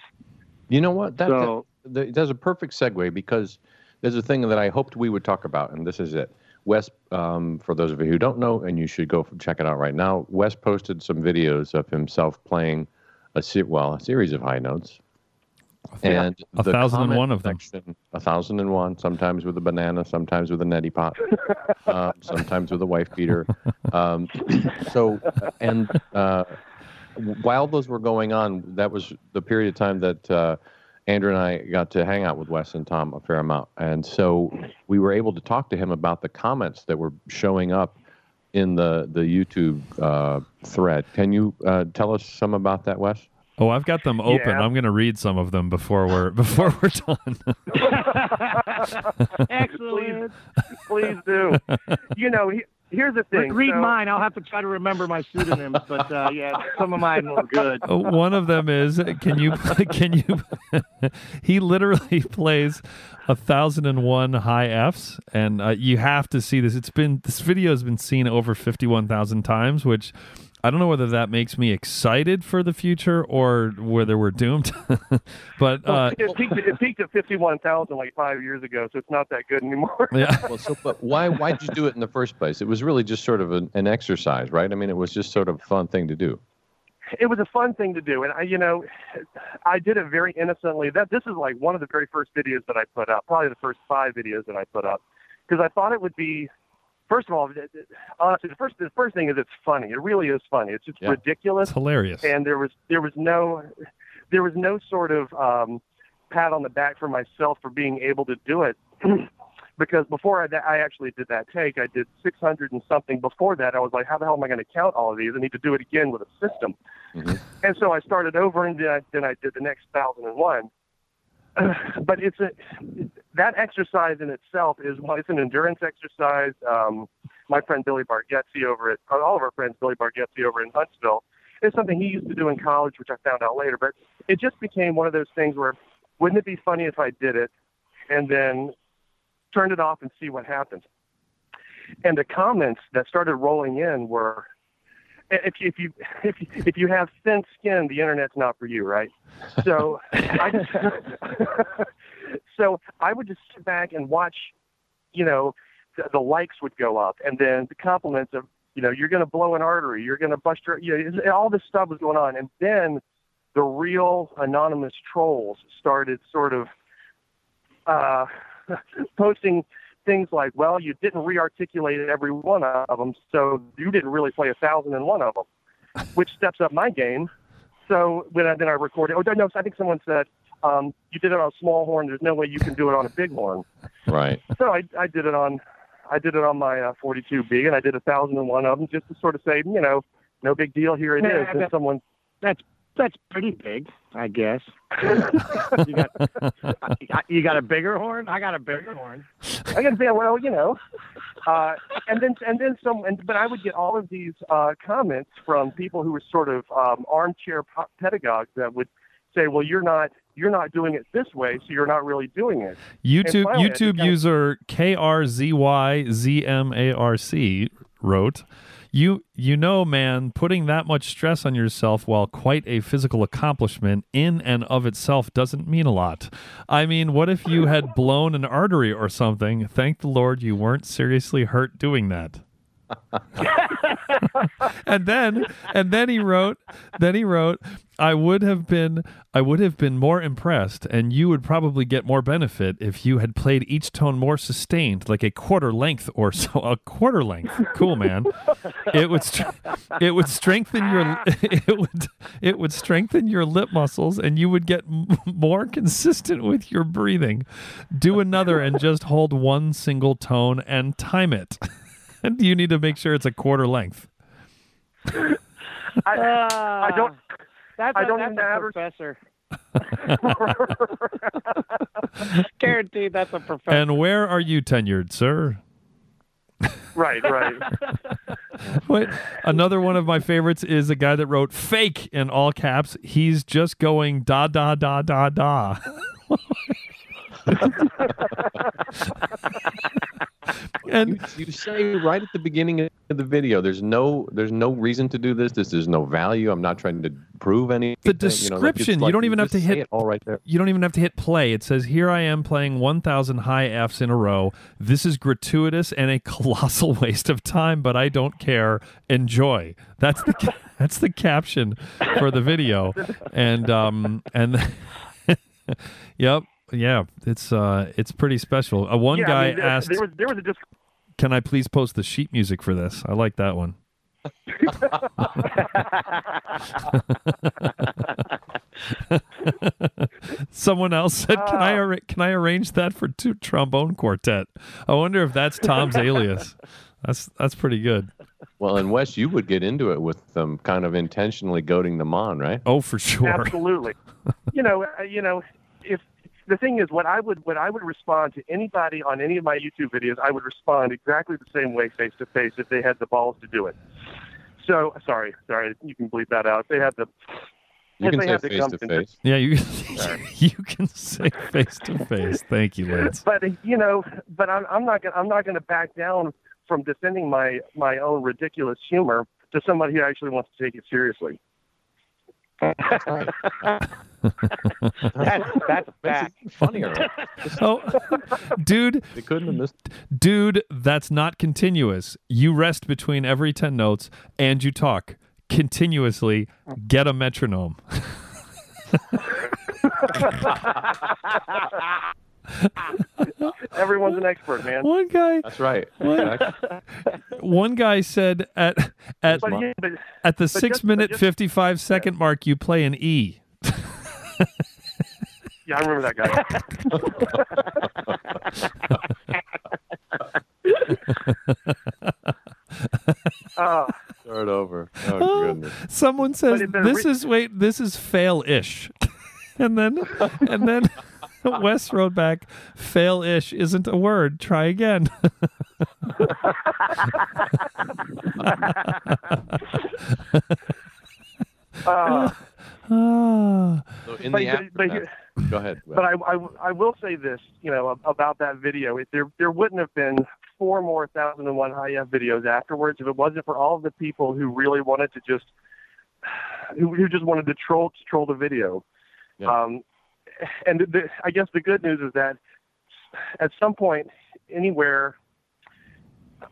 You know what? That, so, that, that, that's a perfect segue because there's a thing that I hoped we would talk about, and this is it. Wes, um, for those of you who don't know, and you should go check it out right now, Wes posted some videos of himself playing a se- well, a series of high notes. And a thousand and one of them. A thousand and one, sometimes with a banana, sometimes with a neti pot, uh, sometimes with a wife beater. Um, so, and uh, while those were going on, that was the period of time that uh, Andrew and I got to hang out with Wes and Tom a fair amount. And so we were able to talk to him about the comments that were showing up in the, the YouTube uh, thread. Can you uh, tell us some about that, Wes? Oh, I've got them open. Yeah. I'm going to read some of them before we're before we're done. Excellent. Please, please do. You know, he, here's the thing. Read so, mine. I'll have to try to remember my pseudonyms, but uh, yeah, some of mine were good. One of them is, can you, can you, he literally plays a thousand and one high Fs, and uh, you have to see this. It's been, this video has been seen over fifty-one thousand times, which I don't know whether that makes me excited for the future or whether we're doomed. But well, uh, it, peaked, it peaked at fifty-one thousand like five years ago, so it's not that good anymore. Yeah. Well, so, but why why did you do it in the first place? It was really just sort of an, an exercise, right? I mean, it was just sort of a fun thing to do. It was a fun thing to do, and I, you know, I did it very innocently. That this is like one of the very first videos that I put up, probably the first five videos that I put up, because I thought it would be. First of all, honestly, the first the first thing is it's funny. It really is funny. It's just yeah. ridiculous. It's hilarious. And there was there was no there was no sort of um, pat on the back for myself for being able to do it, because before I, I actually did that take, I did six hundred and something. Before that, I was like, how the hell am I going to count all of these? I need to do it again with a system. Mm-hmm. And so I started over, and then I, then I did the next one thousand one. But it's a that exercise in itself is it's an endurance exercise. Um, my friend Billy Bargetti over at all of our friends Billy Bargetti over in Huntsville, it's something he used to do in college, which I found out later. But it just became one of those things where wouldn't it be funny if I did it and then turned it off and see what happens? And the comments that started rolling in were, If you, if you if you if you have thin skin, the internet's not for you, right? So I just, so I would just sit back and watch. You know, the, the likes would go up, and then the compliments of, you know, you're going to blow an artery, you're going to bust your, you know, all this stuff was going on, and then the real anonymous trolls started sort of uh, posting. Things like, well, you didn't re-articulate every one of them, so you didn't really play a thousand and one of them, which steps up my game. So when I, then I recorded, oh no, I think someone said um, you did it on a small horn. There's no way you can do it on a big horn. Right. So I, I did it on, I did it on my uh, forty-two B, and I did a thousand and one of them just to sort of say, you know, no big deal. Here it yeah, is. And that, someone that's that's pretty big, I guess. you, got, you got a bigger horn? I got a bigger horn. I got to say, well, you know, uh, and then and then some. And, but I would get all of these uh, comments from people who were sort of um, armchair pedagogues that would say, well, you're not you're not doing it this way, so you're not really doing it. YouTube finally, YouTube user K R Z Y Z M A R C wrote. You you know, man, putting that much stress on yourself while quite a physical accomplishment in and of itself doesn't mean a lot. I mean, what if you had blown an artery or something? Thank the Lord you weren't seriously hurt doing that. and then and then he wrote then he wrote I would have been I would have been more impressed, and you would probably get more benefit if you had played each tone more sustained, like a quarter length or so. A quarter length, cool, man. It would it would strengthen your it would it would strengthen your lip muscles, and you would get m more consistent with your breathing. Do another and just hold one single tone and time it. And you need to make sure it's a quarter length. I, I don't. That's I a, don't that's even a average... professor. Guaranteed, that's a professor. And where are you tenured, sir? Right, right. Wait, another one of my favorites is a guy that wrote "fake" in all caps. He's just going da da da da da. And you, you say right at the beginning of the video, there's no, there's no reason to do this. This is no value. I'm not trying to prove anything. The description, you, know, like like you don't even you have to hit it all right there. You don't even have to hit play. It says, "Here I am playing one thousand high Fs in a row. This is gratuitous and a colossal waste of time, but I don't care. Enjoy." That's the that's the caption for the video, and um and yep. Yeah, it's uh, it's pretty special. Uh, one yeah, guy I mean, there, asked, there was, there was a "Can I please post the sheet music for this?" I like that one. Someone else said, "Can I ar can I arrange that for two trombone quartet?" I wonder if that's Tom's alias. That's that's pretty good. Well, and Wes, you would get into it with them, kind of intentionally goading them on, right? Oh, for sure, absolutely. You know, you know, if. the thing is, what I would what I would respond to anybody on any of my YouTube videos, I would respond exactly the same way face to face if they had the balls to do it. So sorry, sorry, you can bleep that out. If they had the You can say face to face. Yeah, you you can say face to face. Thank you, Lance. But you know, but I'm, I'm not gonna I'm not gonna back down from defending my my own ridiculous humor to somebody who actually wants to take it seriously. That's right. that, that's back. Funnier. Oh, dude. They couldn't have missed. Dude, that's not continuous. You rest between every ten notes and you talk continuously. Get a metronome. Everyone's an expert, man. One guy. That's right. One, one guy said at at but, yeah, but, at the six just, minute just, fifty-five second yeah. mark, you play an E. Yeah, I remember that guy. Oh. Start over. Oh, oh, goodness. Someone says this re- is wait, this is fail-ish. and then and then Wes wrote back, fail-ish isn't a word. Try again. uh, so in but, the aftermath, but, but, go ahead. But I, I, I will say this, you know, about that video. If there there wouldn't have been four more one thousand one high-F videos afterwards if it wasn't for all of the people who really wanted to just, who, who just wanted to troll to troll the video. Yeah. Um, and the, I guess the good news is that at some point, anywhere,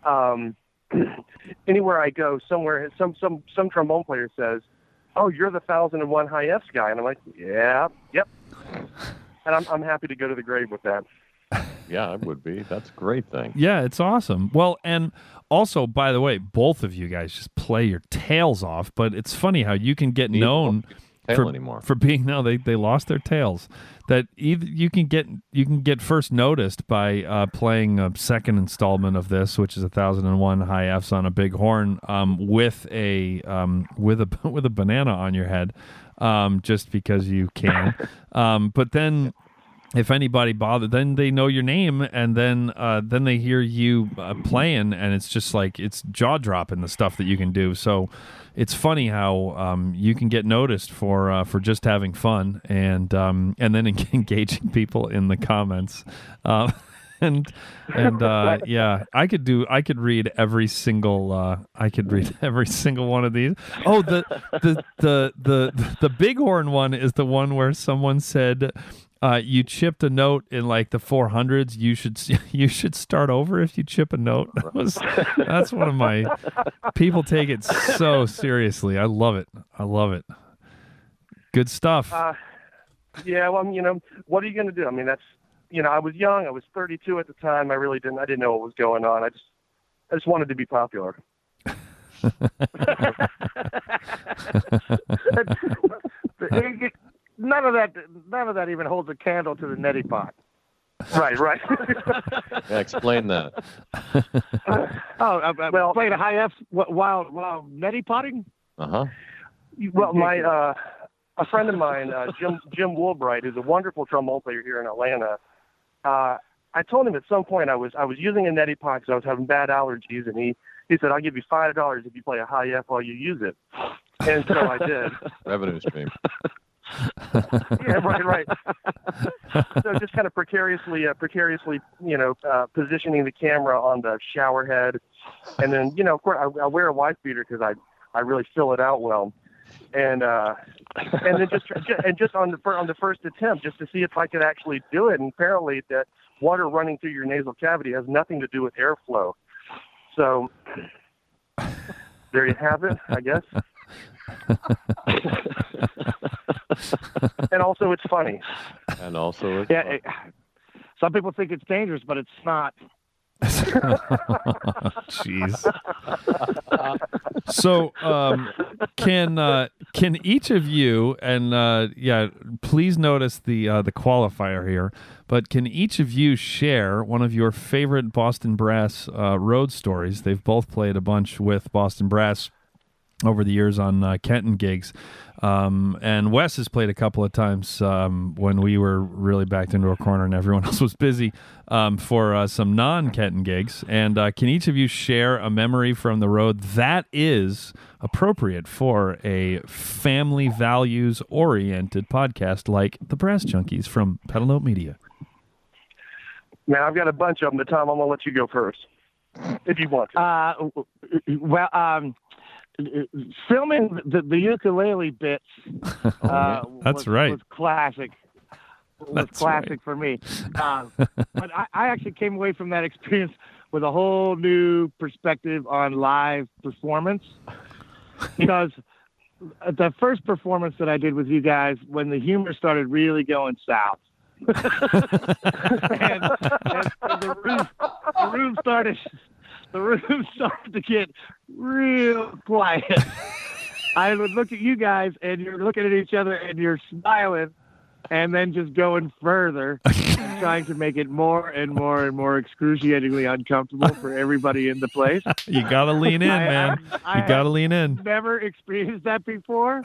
um, anywhere I go, somewhere, some some some trombone player says, "Oh, you're the one thousand one high-Fs guy," and I'm like, "Yeah, yep," and I'm I'm happy to go to the grave with that. Yeah, I would be. That's a great thing. Yeah, it's awesome. Well, and also, by the way, both of you guys just play your tails off, but it's funny how you can get you known for, anymore. for being no, they they lost their tails. That either you can get you can get first noticed by uh, playing a second installment of this, which is one thousand one high Fs on a big horn um, with a um, with a with a banana on your head, um, just because you can. um, but then. If anybody bothered, then they know your name, and then uh, then they hear you uh, playing, and it's just like it's jaw dropping the stuff that you can do. So it's funny how um, you can get noticed for uh, for just having fun, and um, and then engaging people in the comments. Uh, and and uh, yeah, I could do I could read every single uh, I could read every single one of these. Oh, the the the the the bighorn one is the one where someone said, Uh, you chipped a note in like the four hundreds. You should you should start over if you chip a note. That was that's one of my people take it so seriously. I love it. I love it. Good stuff. Uh, yeah, well, you know, what are you going to do? I mean, that's you know, I was young. I was thirty-two at the time. I really didn't. I didn't know what was going on. I just I just wanted to be popular. None of that, none of that even holds a candle to the neti pot. Right, right. Yeah, explain that. Uh, oh, I, I well, played a high F while while neti potting. Uh huh. Well, my uh, a friend of mine, uh, Jim Jim Woolbright, who's a wonderful trombone player here in Atlanta. Uh, I told him at some point I was I was using a neti pot because I was having bad allergies, and he he said, "I'll give you five dollars if you play a high F while you use it," and so I did. Revenue stream. Yeah, right, right. So just kind of precariously, uh, precariously, you know, uh, positioning the camera on the shower head, and then, you know, of course, I, I wear a wife beater because I, I really fill it out well, and uh, and then just and just on the on the first attempt, just to see if I could actually do it. And apparently, that water running through your nasal cavity has nothing to do with airflow. So there you have it, I guess. And also, it's funny. And also, it's yeah. It, some people think it's dangerous, but it's not. Jeez. Oh, so, um, can uh, can each of you and uh, yeah, please notice the uh, the qualifier here. But can each of you share one of your favorite Boston Brass uh, road stories? They've both played a bunch with Boston Brass. over the years on uh, Kenton gigs. Um, and Wes has played a couple of times um, when we were really backed into a corner and everyone else was busy um, for uh, some non-Kenton gigs. And uh, can each of you share a memory from the road that is appropriate for a family values-oriented podcast like The Brass Junkies from Pedal Note Media? Man, I've got a bunch of them, but Tom, I'm going to let you go first, if you want to. Uh, well, um... filming the, the ukulele bits uh, That's was, right. was classic. Was That's classic right. for me. Uh, but I, I actually came away from that experience with a whole new perspective on live performance, because the first performance that I did with you guys, when the humor started really going south, and, and, and the room, the room started... The room started to get real quiet. I would look at you guys, and you're looking at each other, and you're smiling, and then just going further, trying to make it more and more and more excruciatingly uncomfortable for everybody in the place. You gotta lean in, I, man. I, I you gotta lean in. Never experienced that before.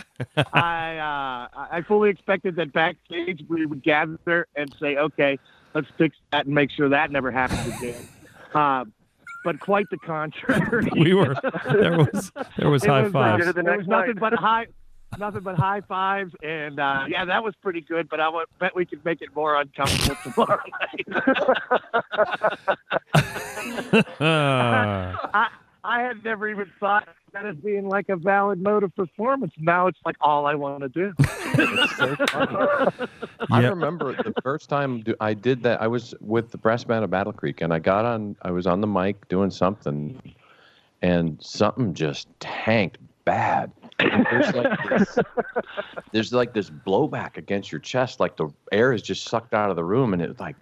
I uh, I fully expected that backstage we would gather and say, "Okay, let's fix that and make sure that never happens again." Uh, But quite the contrary. we were there was there was it high was, fives. Uh, the there was nothing night. but high, nothing but high fives, and uh, yeah, that was pretty good. But I would bet we could make it more uncomfortable tomorrow night. uh. I, I had never even thought that as being like a valid mode of performance. Now it's like all I want to do. It's so funny. Yep. I remember the first time I did that, I was with the brass band of Battle Creek, and I got on, I was on the mic doing something, and something just tanked bad. And there's like this, there's like this blowback against your chest, like the air is just sucked out of the room, and it's like,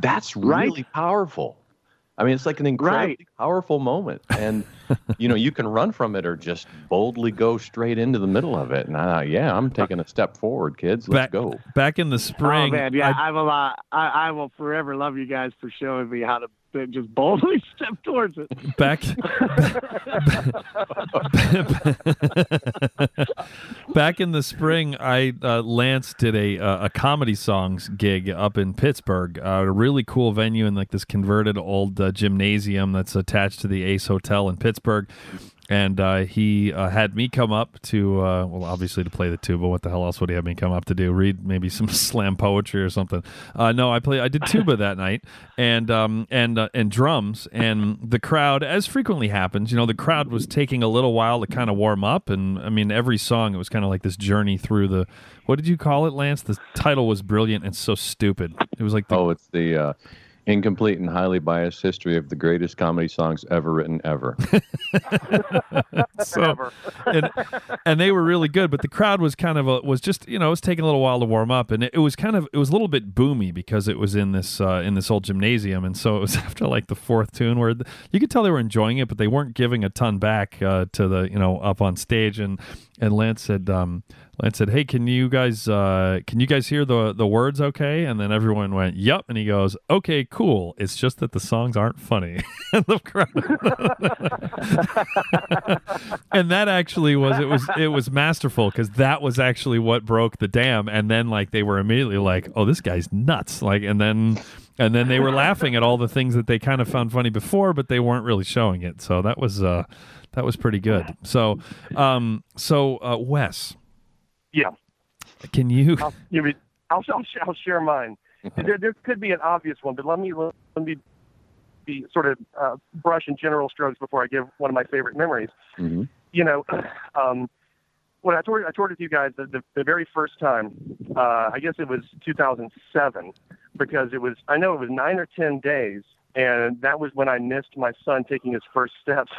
that's really right. powerful. I mean, it's like an incredibly right. powerful moment, and you know, you can run from it or just boldly go straight into the middle of it. And I, yeah, I'm taking a step forward, kids. Let's back, go. Back in the spring, oh man, yeah, I, I will. Uh, I, I will forever love you guys for showing me how to just boldly step towards it. Back, back in the spring, I uh, Lance did a uh, a comedy songs gig up in Pittsburgh, uh, a really cool venue in like this converted old uh, gymnasium that's attached to the Ace Hotel in Pittsburgh. And uh, he uh, had me come up to, uh, well, obviously to play the tuba. What the hell else would he have me come up to do? Read maybe some slam poetry or something. Uh, no, I play. I did tuba that night, and um, and uh, and drums. And the crowd, as frequently happens, you know, the crowd was taking a little while to kind of warm up. And I mean, every song, it was kind of like this journey through the. What did you call it, Lance? The title was brilliant and so stupid. It was like the, oh, it's the. Uh... Incomplete and highly biased history of the greatest comedy songs ever written ever. so, ever. and, and they were really good, but the crowd was kind of a, was just, you know, it was taking a little while to warm up, and it, it was kind of, it was a little bit boomy because it was in this uh, in this old gymnasium, and so it was after like the fourth tune where the, you could tell they were enjoying it, but they weren't giving a ton back uh, to the, you know, up on stage, and and Lance said, um, Lance said, "Hey, can you guys uh, can you guys hear the the words okay?" And then everyone went, "Yep." And he goes, "Okay, cool. It's just that the songs aren't funny." And the crowd and that actually was it was it was masterful, because that was actually what broke the dam. And then like they were immediately like, "Oh, this guy's nuts!" Like, and then and then they were laughing at all the things that they kind of found funny before, but they weren't really showing it. So that was uh, that was pretty good. So um, so uh, Wes. Yeah, can you? I'll, I'll, I'll share mine. There, there could be an obvious one, but let me let me be sort of uh, brush in general strokes before I give one of my favorite memories. Mm-hmm. You know, um, when I toured, I toured with you guys the, the, the very first time. Uh, I guess it was two thousand seven, because it was I know it was nine or ten days. And that was when I missed my son taking his first steps,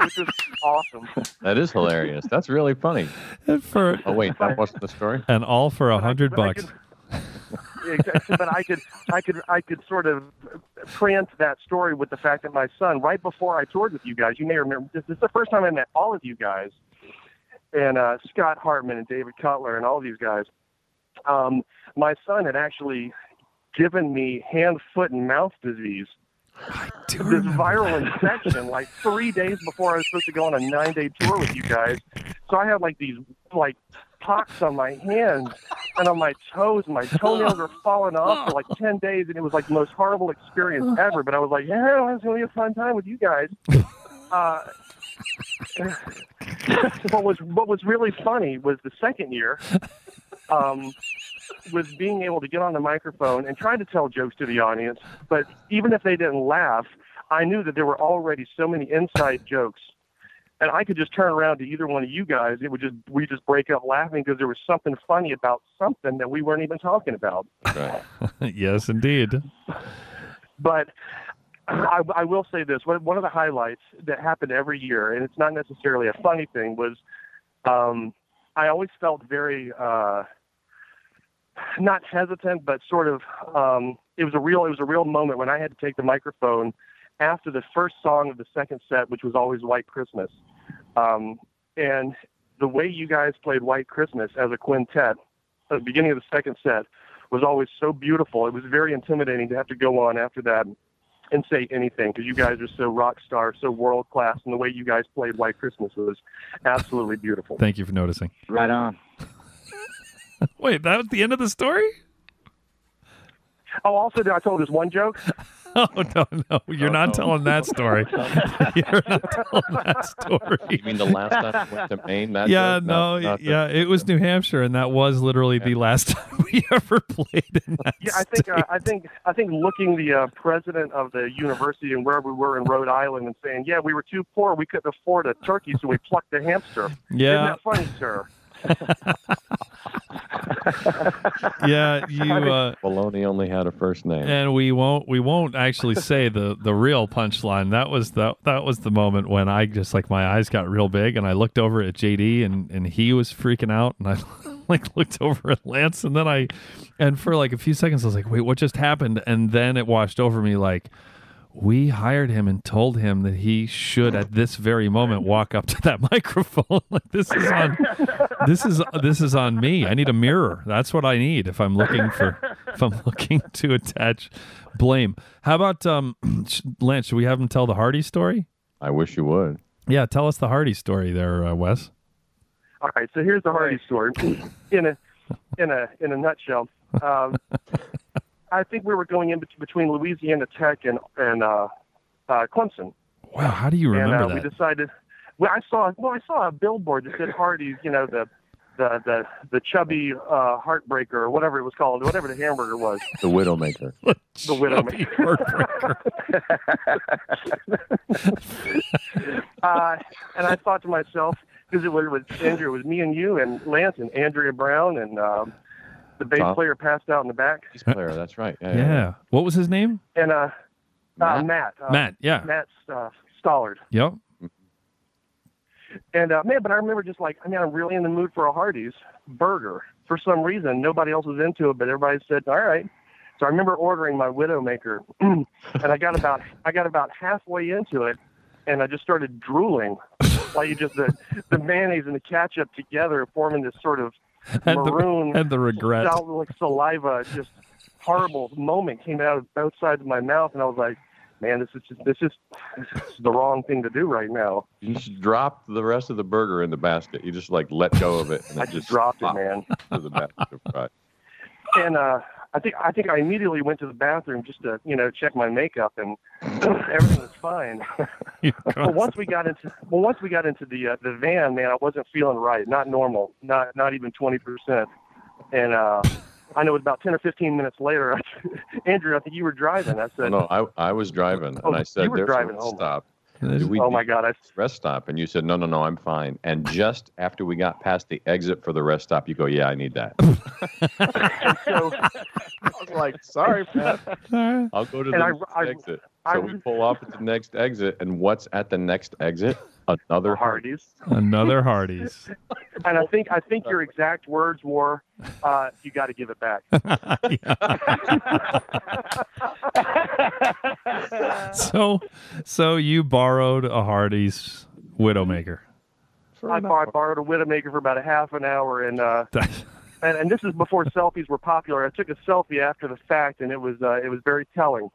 which is awesome. That is hilarious. That's really funny. For, oh, wait, that wasn't the story? And all for a hundred bucks. I could, exactly, but I could, I could, I could sort of preempt that story with the fact that my son, right before I toured with you guys, you may remember, this is the first time I met all of you guys, and uh, Scott Hartman and David Cutler and all of these guys. Um, my son had actually given me hand, foot, and mouth disease I do this remember viral that. infection like three days before I was supposed to go on a nine-day tour with you guys. So I had like these like pox on my hands and on my toes, and my toenails were falling off for like ten days, and it was like the most horrible experience ever. But I was like, yeah, I was going to have a fun time with you guys. Uh, what was what was really funny was the second year um, was being able to get on the microphone and try to tell jokes to the audience, but even if they didn't laugh, I knew that there were already so many inside jokes, and I could just turn around to either one of you guys. It would just we just break up laughing because there was something funny about something that we weren't even talking about. Right. Yes, indeed. But I, I will say this. One of the highlights that happened every year, and it's not necessarily a funny thing, was um, I always felt very, uh, not hesitant, but sort of, um, it was a real, it was a real moment when I had to take the microphone after the first song of the second set, which was always White Christmas. Um, and the way you guys played White Christmas as a quintet at the beginning of the second set was always so beautiful. It was very intimidating to have to go on after that and say anything, because you guys are so rock star, so world class, and the way you guys played White Christmas was absolutely beautiful. Thank you for noticing. Right on. Wait, that was the end of the story? Oh, also, I told this one joke. Oh, no, no. You're oh, not no. telling that story. You're not telling that story. You mean the last time we went to Maine? That yeah, no. no yeah, the, it was New Hampshire, and that was literally yeah. the last time we ever played in that Yeah, I think, uh, I think I think, looking the uh, president of the university and where we were in Rhode Island and saying, yeah, we were too poor. We couldn't afford a turkey, so we plucked a hamster. Yeah. Isn't that funny, sir? Yeah, you. Uh, Baloney only had a first name, and we won't. We won't actually say the the real punchline. That was the that was the moment when I just like my eyes got real big, and I looked over at J D, and and he was freaking out, and I like looked over at Lance, and then I, and for like a few seconds, I was like, wait, what just happened? And then it washed over me like, we hired him and told him that he should, at this very moment, walk up to that microphone. Like, this is on, this is this is on me. I need a mirror. That's what I need if I'm looking for, if I'm looking to attach blame. How about um, Lance? Should we have him tell the Hardy story? I wish you would. Yeah, tell us the Hardy story there, uh, Wes. All right. So here's the Hardy story in a in a in a nutshell. Um, I think we were going in between Louisiana Tech and and uh, uh, Clemson. Wow, how do you remember and, uh, that? We decided. Well, I saw. Well, I saw a billboard that said Hardee's. You know, the the the, the chubby uh, heartbreaker or whatever it was called, whatever the hamburger was. The Widowmaker. The, the Widowmaker. uh, and I thought to myself, because it was, it was Andrew, it was me and you and Lance and Andrea Brown and. Um, The bass Tom. player passed out in the back. Bass player, that's right. Yeah. yeah. yeah. What was his name? And uh, Matt. Uh, Matt, uh, Matt, yeah. Matt uh, Stollard. Yep. And, uh, man, but I remember just like, I mean, I'm really in the mood for a Hardee's burger. For some reason, nobody else was into it, but everybody said, all right. So I remember ordering my Widowmaker, and I got about I got about halfway into it, and I just started drooling. Like, you just, the, the mayonnaise and the ketchup together forming this sort of, and maroon the, and the regret, like saliva, just horrible moment came out of both sides of my mouth, and I was like, "Man, this is just, this is this is the wrong thing to do right now." You just drop the rest of the burger in the basket. You just like let go of it, and I it just dropped it, man. To the basket, right? And uh, I think I think I immediately went to the bathroom just to you know check my makeup, and everything was fine. But once we got into well, once we got into the uh, the van, man, I wasn't feeling right. Not normal. Not not even twenty percent. And uh, I know it was about ten or fifteen minutes later. I, Andrew, I think you were driving. I said, no, I I was driving, oh, and I said, you were driving home. Stop. We oh my God! I rest stop, and you said, no, no, no, I'm fine. And just after we got past the exit for the rest stop, you go, yeah, I need that. And so I was like, sorry, Pat. I'll go to and the I, next I, exit. I, so I, we pull off at the next exit, and what's at the next exit? Another Hardee's. Another Hardee's. And I think I think your exact words were, uh, "You got to give it back." so, so you borrowed a Hardee's Widowmaker. I, I borrowed a Widowmaker for about a half an hour, and uh, and, and this is before selfies were popular. I took a selfie after the fact, and it was uh, it was very telling.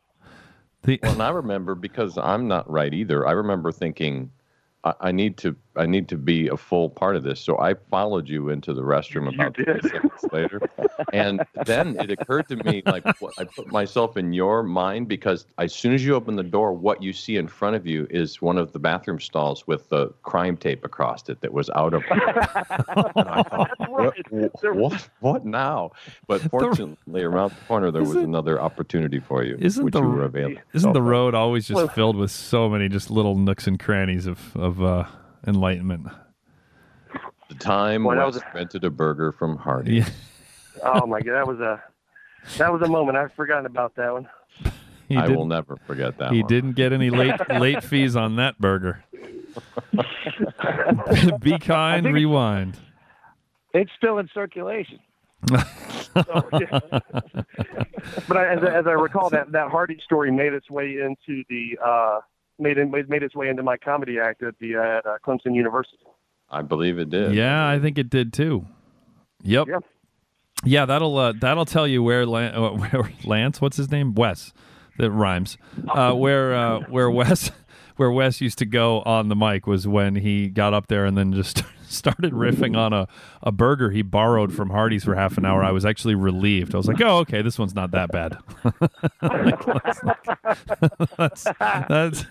The... Well, and I remember, because I'm not right either, I remember thinking, I, I need to I need to be a full part of this. So I followed you into the restroom about twenty seconds later. And then it occurred to me, like, what, I put myself in your mind, because as soon as you open the door, what you see in front of you is one of the bathroom stalls with the crime tape across it that was out of And I thought, what, what, what now? But fortunately, around the corner, there was another opportunity for you, isn't which the, you were available. Isn't the road always just well, filled with so many just little nooks and crannies of, of uh, enlightenment? The time when I was rented a burger from Hardy. Yeah. Oh my God, that was a that was a moment. I've forgotten about that one. He I will never forget that he one. He didn't get any late late fees on that burger. Be kind, rewind. It's still in circulation. So, yeah. But I, as, as I recall, that that Hardy story made its way into the. Uh, Made it made its way into my comedy act at the uh, at uh, Clemson University. I believe it did. Yeah, I think it did too. Yep. Yeah, yeah that'll uh, that'll tell you where, Lan- uh, where Lance, what's his name, Wes, that rhymes. Uh, where uh, where Wes where Wes used to go on the mic was when he got up there and then just started riffing on a, a burger he borrowed from Hardee's for half an hour. I was actually relieved. I was like, oh, okay, this one's not that bad. Like, that's not, that's, that's,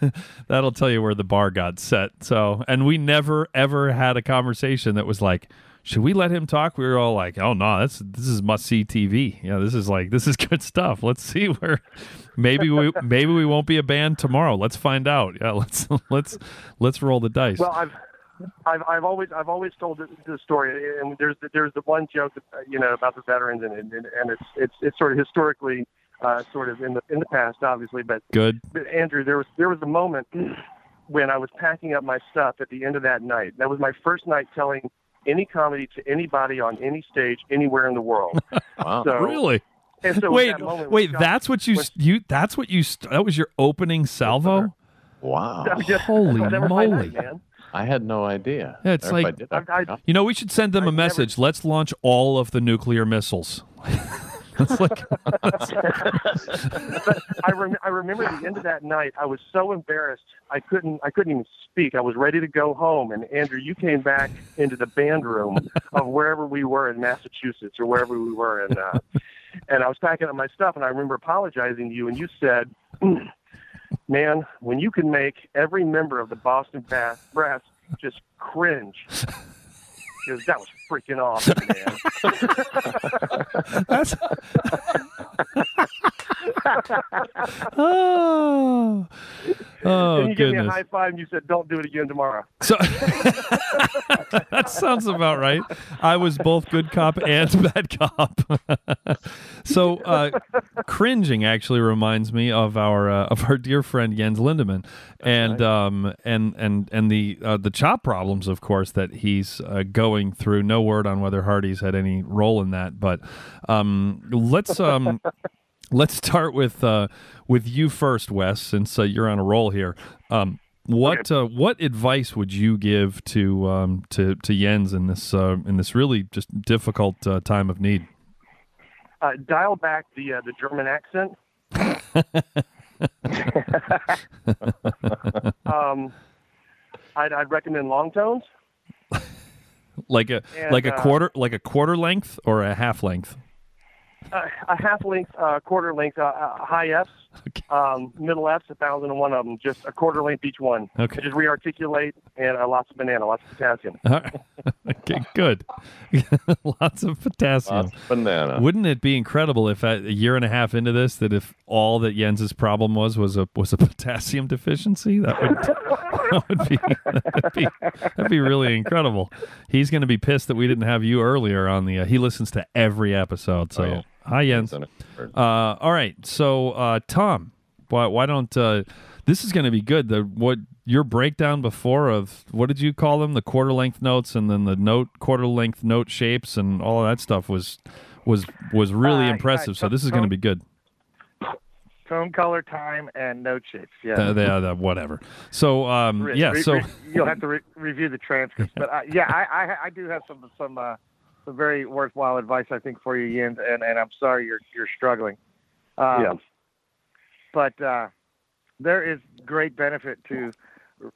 that'll tell you where the bar got set. So, and we never, ever had a conversation that was like, should we let him talk? We were all like, oh, no, that's, this is must-see T V. Yeah, this is like, this is good stuff. Let's see where, maybe we maybe we won't be a band tomorrow. Let's find out. Yeah, let's let's let's roll the dice. Well, I've... I've I've always I've always told this, this story, and there's the, there's the one joke that, you know, about the veterans, and and, and it's it's it's sort of historically uh, sort of in the in the past, obviously, but good. But Andrew, there was there was a moment when I was packing up my stuff at the end of that night. That was my first night telling any comedy to anybody on any stage anywhere in the world. Wow. So, really? And so wait, wait, that's what you was, you that's what you that was your opening salvo? Wow! Just, Holy moly! Night, man. I had no idea. Yeah, it's like, I I, I, you know, we should send them I a message. Never... Let's launch all of the nuclear missiles. That's like... But I, rem- I remember the end of that night. I was so embarrassed. I couldn't. I couldn't even speak. I was ready to go home. And Andrew, you came back into the band room of wherever we were in Massachusetts or wherever we were, and uh, and I was packing up my stuff. And I remember apologizing to you, and you said. Mm, Man, when you can make every member of the Boston Brass just cringe, because that was freaking awesome, man. That's... oh, oh and you goodness! You gave me a high five, and you said, "Don't do it again tomorrow." So that sounds about right. I was both good cop and bad cop. So, uh, cringing actually reminds me of our uh, of our dear friend Jens Lindemann, and um, and and and the uh, the chop problems, of course, that he's uh, going through. No word on whether Hardee's had any role in that, but um, let's. Um, Let's start with uh, with you first, Wes, since uh, you're on a roll here. Um, what uh, what advice would you give to um, to to Jens in this uh, in this really just difficult uh, time of need? Uh, dial back the uh, the German accent. um, I'd, I'd recommend long tones, like a and, like a uh, quarter like a quarter length or a half length. Uh, a half length, uh, quarter length, uh, uh, high Fs, okay. um, middle Fs, a thousand and one of them, just a quarter length each one. Okay. Just re-articulate and uh, lots of banana, lots of potassium. All right. Okay, good. Lots of potassium. Lots of banana. Wouldn't it be incredible if uh, a year and a half into this, that if all that Jens's problem was was a was a potassium deficiency, that would. That would be, that'd be, that'd be really incredible. He's going to be pissed that we didn't have you earlier on the. Uh, he listens to every episode. So, oh, yeah. Hi, Jens. Uh, all right. So, uh, Tom, why, why don't uh, this is going to be good? The what your breakdown before of what did you call them? The quarter length notes and then the note quarter length note shapes and all of that stuff was was was really uh, impressive. Yeah, so this is going to be good. Tone, color, time, and note shapes. Yeah, uh, they, uh, whatever. So, um, yeah. Re- so re- you'll have to re- review the transcripts. But uh, yeah, I, I, I do have some some uh, some very worthwhile advice I think for you, Jens. And, and I'm sorry you're you're struggling. Um, yeah. But uh, there is great benefit to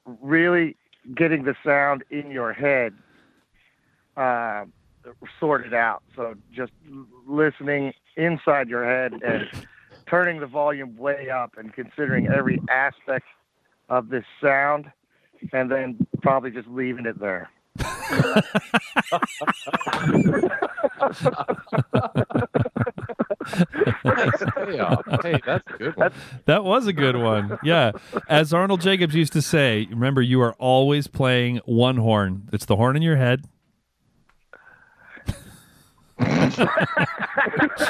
really getting the sound in your head uh, sorted out. So just listening inside your head and turning the volume way up and considering every aspect of this sound, and then probably just leaving it there. Nice payoff. Hey, that's a good one. That was a good one. Yeah. As Arnold Jacobs used to say, remember, you are always playing one horn. It's the horn in your head.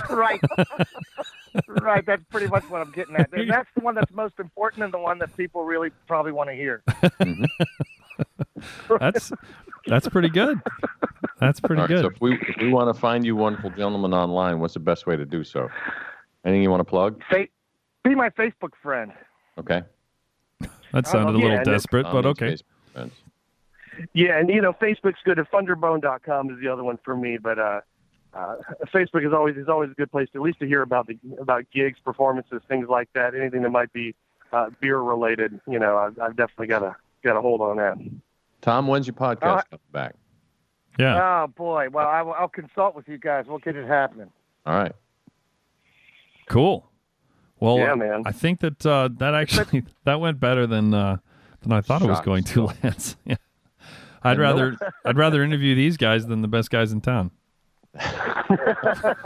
Right. Right. That's pretty much what I'm getting at. And that's the one that's most important and the one that people really probably want to hear. That's that's pretty good. That's pretty right, good. So if we, if we want to find you wonderful gentlemen online, what's the best way to do so? Anything you want to plug? Fa- be my Facebook friend. Okay. That sounded um, a little yeah, desperate, but okay. Yeah, and you know, Facebook's good. At funderbone dot com is the other one for me, but uh, uh, Facebook is always is always a good place to at least to hear about the about gigs, performances, things like that. Anything that might be uh, beer related, you know, I've, I've definitely got a got a hold on that. Tom, when's your podcast coming uh, back? Yeah. Oh, boy. Well, I will, I'll consult with you guys. We'll get it happening. All right. Cool. Well, yeah, man. I think that uh, that actually that went better than uh, than I thought Shots. It was going to, Lance. Yeah. I'd I rather I'd rather interview these guys than the best guys in town. uh,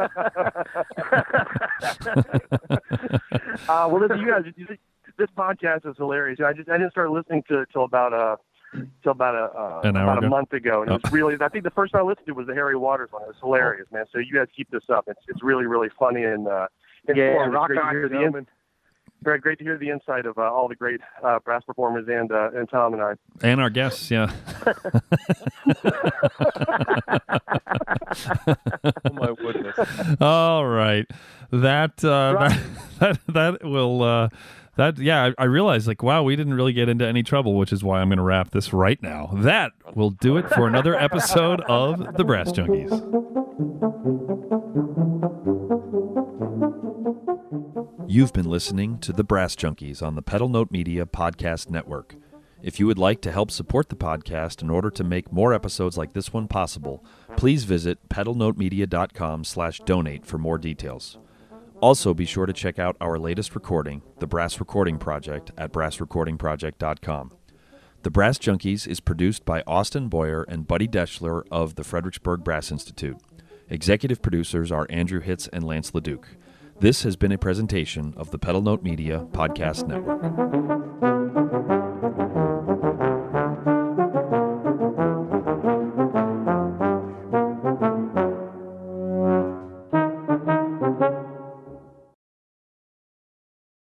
well, listen, you guys, this podcast is hilarious. I just I didn't start listening to it till about uh till about a uh, about ago. a month ago, and oh. It was really. I think the first time I listened to it was the Harry Waters one. It was hilarious, man. So you guys keep this up. It's it's really really funny and uh, yeah, rock on. Great, in- great to hear the insight of uh, all the great uh, brass performers and uh, and Tom and I and our guests. Yeah. Oh my goodness. All right, that uh, right. that that, that will. Uh, That yeah, I, I realized like wow, we didn't really get into any trouble, which is why I'm going to wrap this right now. That will do it for another episode of The Brass Junkies. You've been listening to The Brass Junkies on the Pedal Note Media Podcast Network. If you would like to help support the podcast in order to make more episodes like this one possible, please visit pedal note media dot com slash donate for more details. Also, be sure to check out our latest recording, The Brass Recording Project, at brass recording project dot com. The Brass Junkies is produced by Austin Boyer and Buddy Deschler of the Fredericksburg Brass Institute. Executive producers are Andrew Hitz and Lance LaDuke. This has been a presentation of the Pedal Note Media Podcast Network.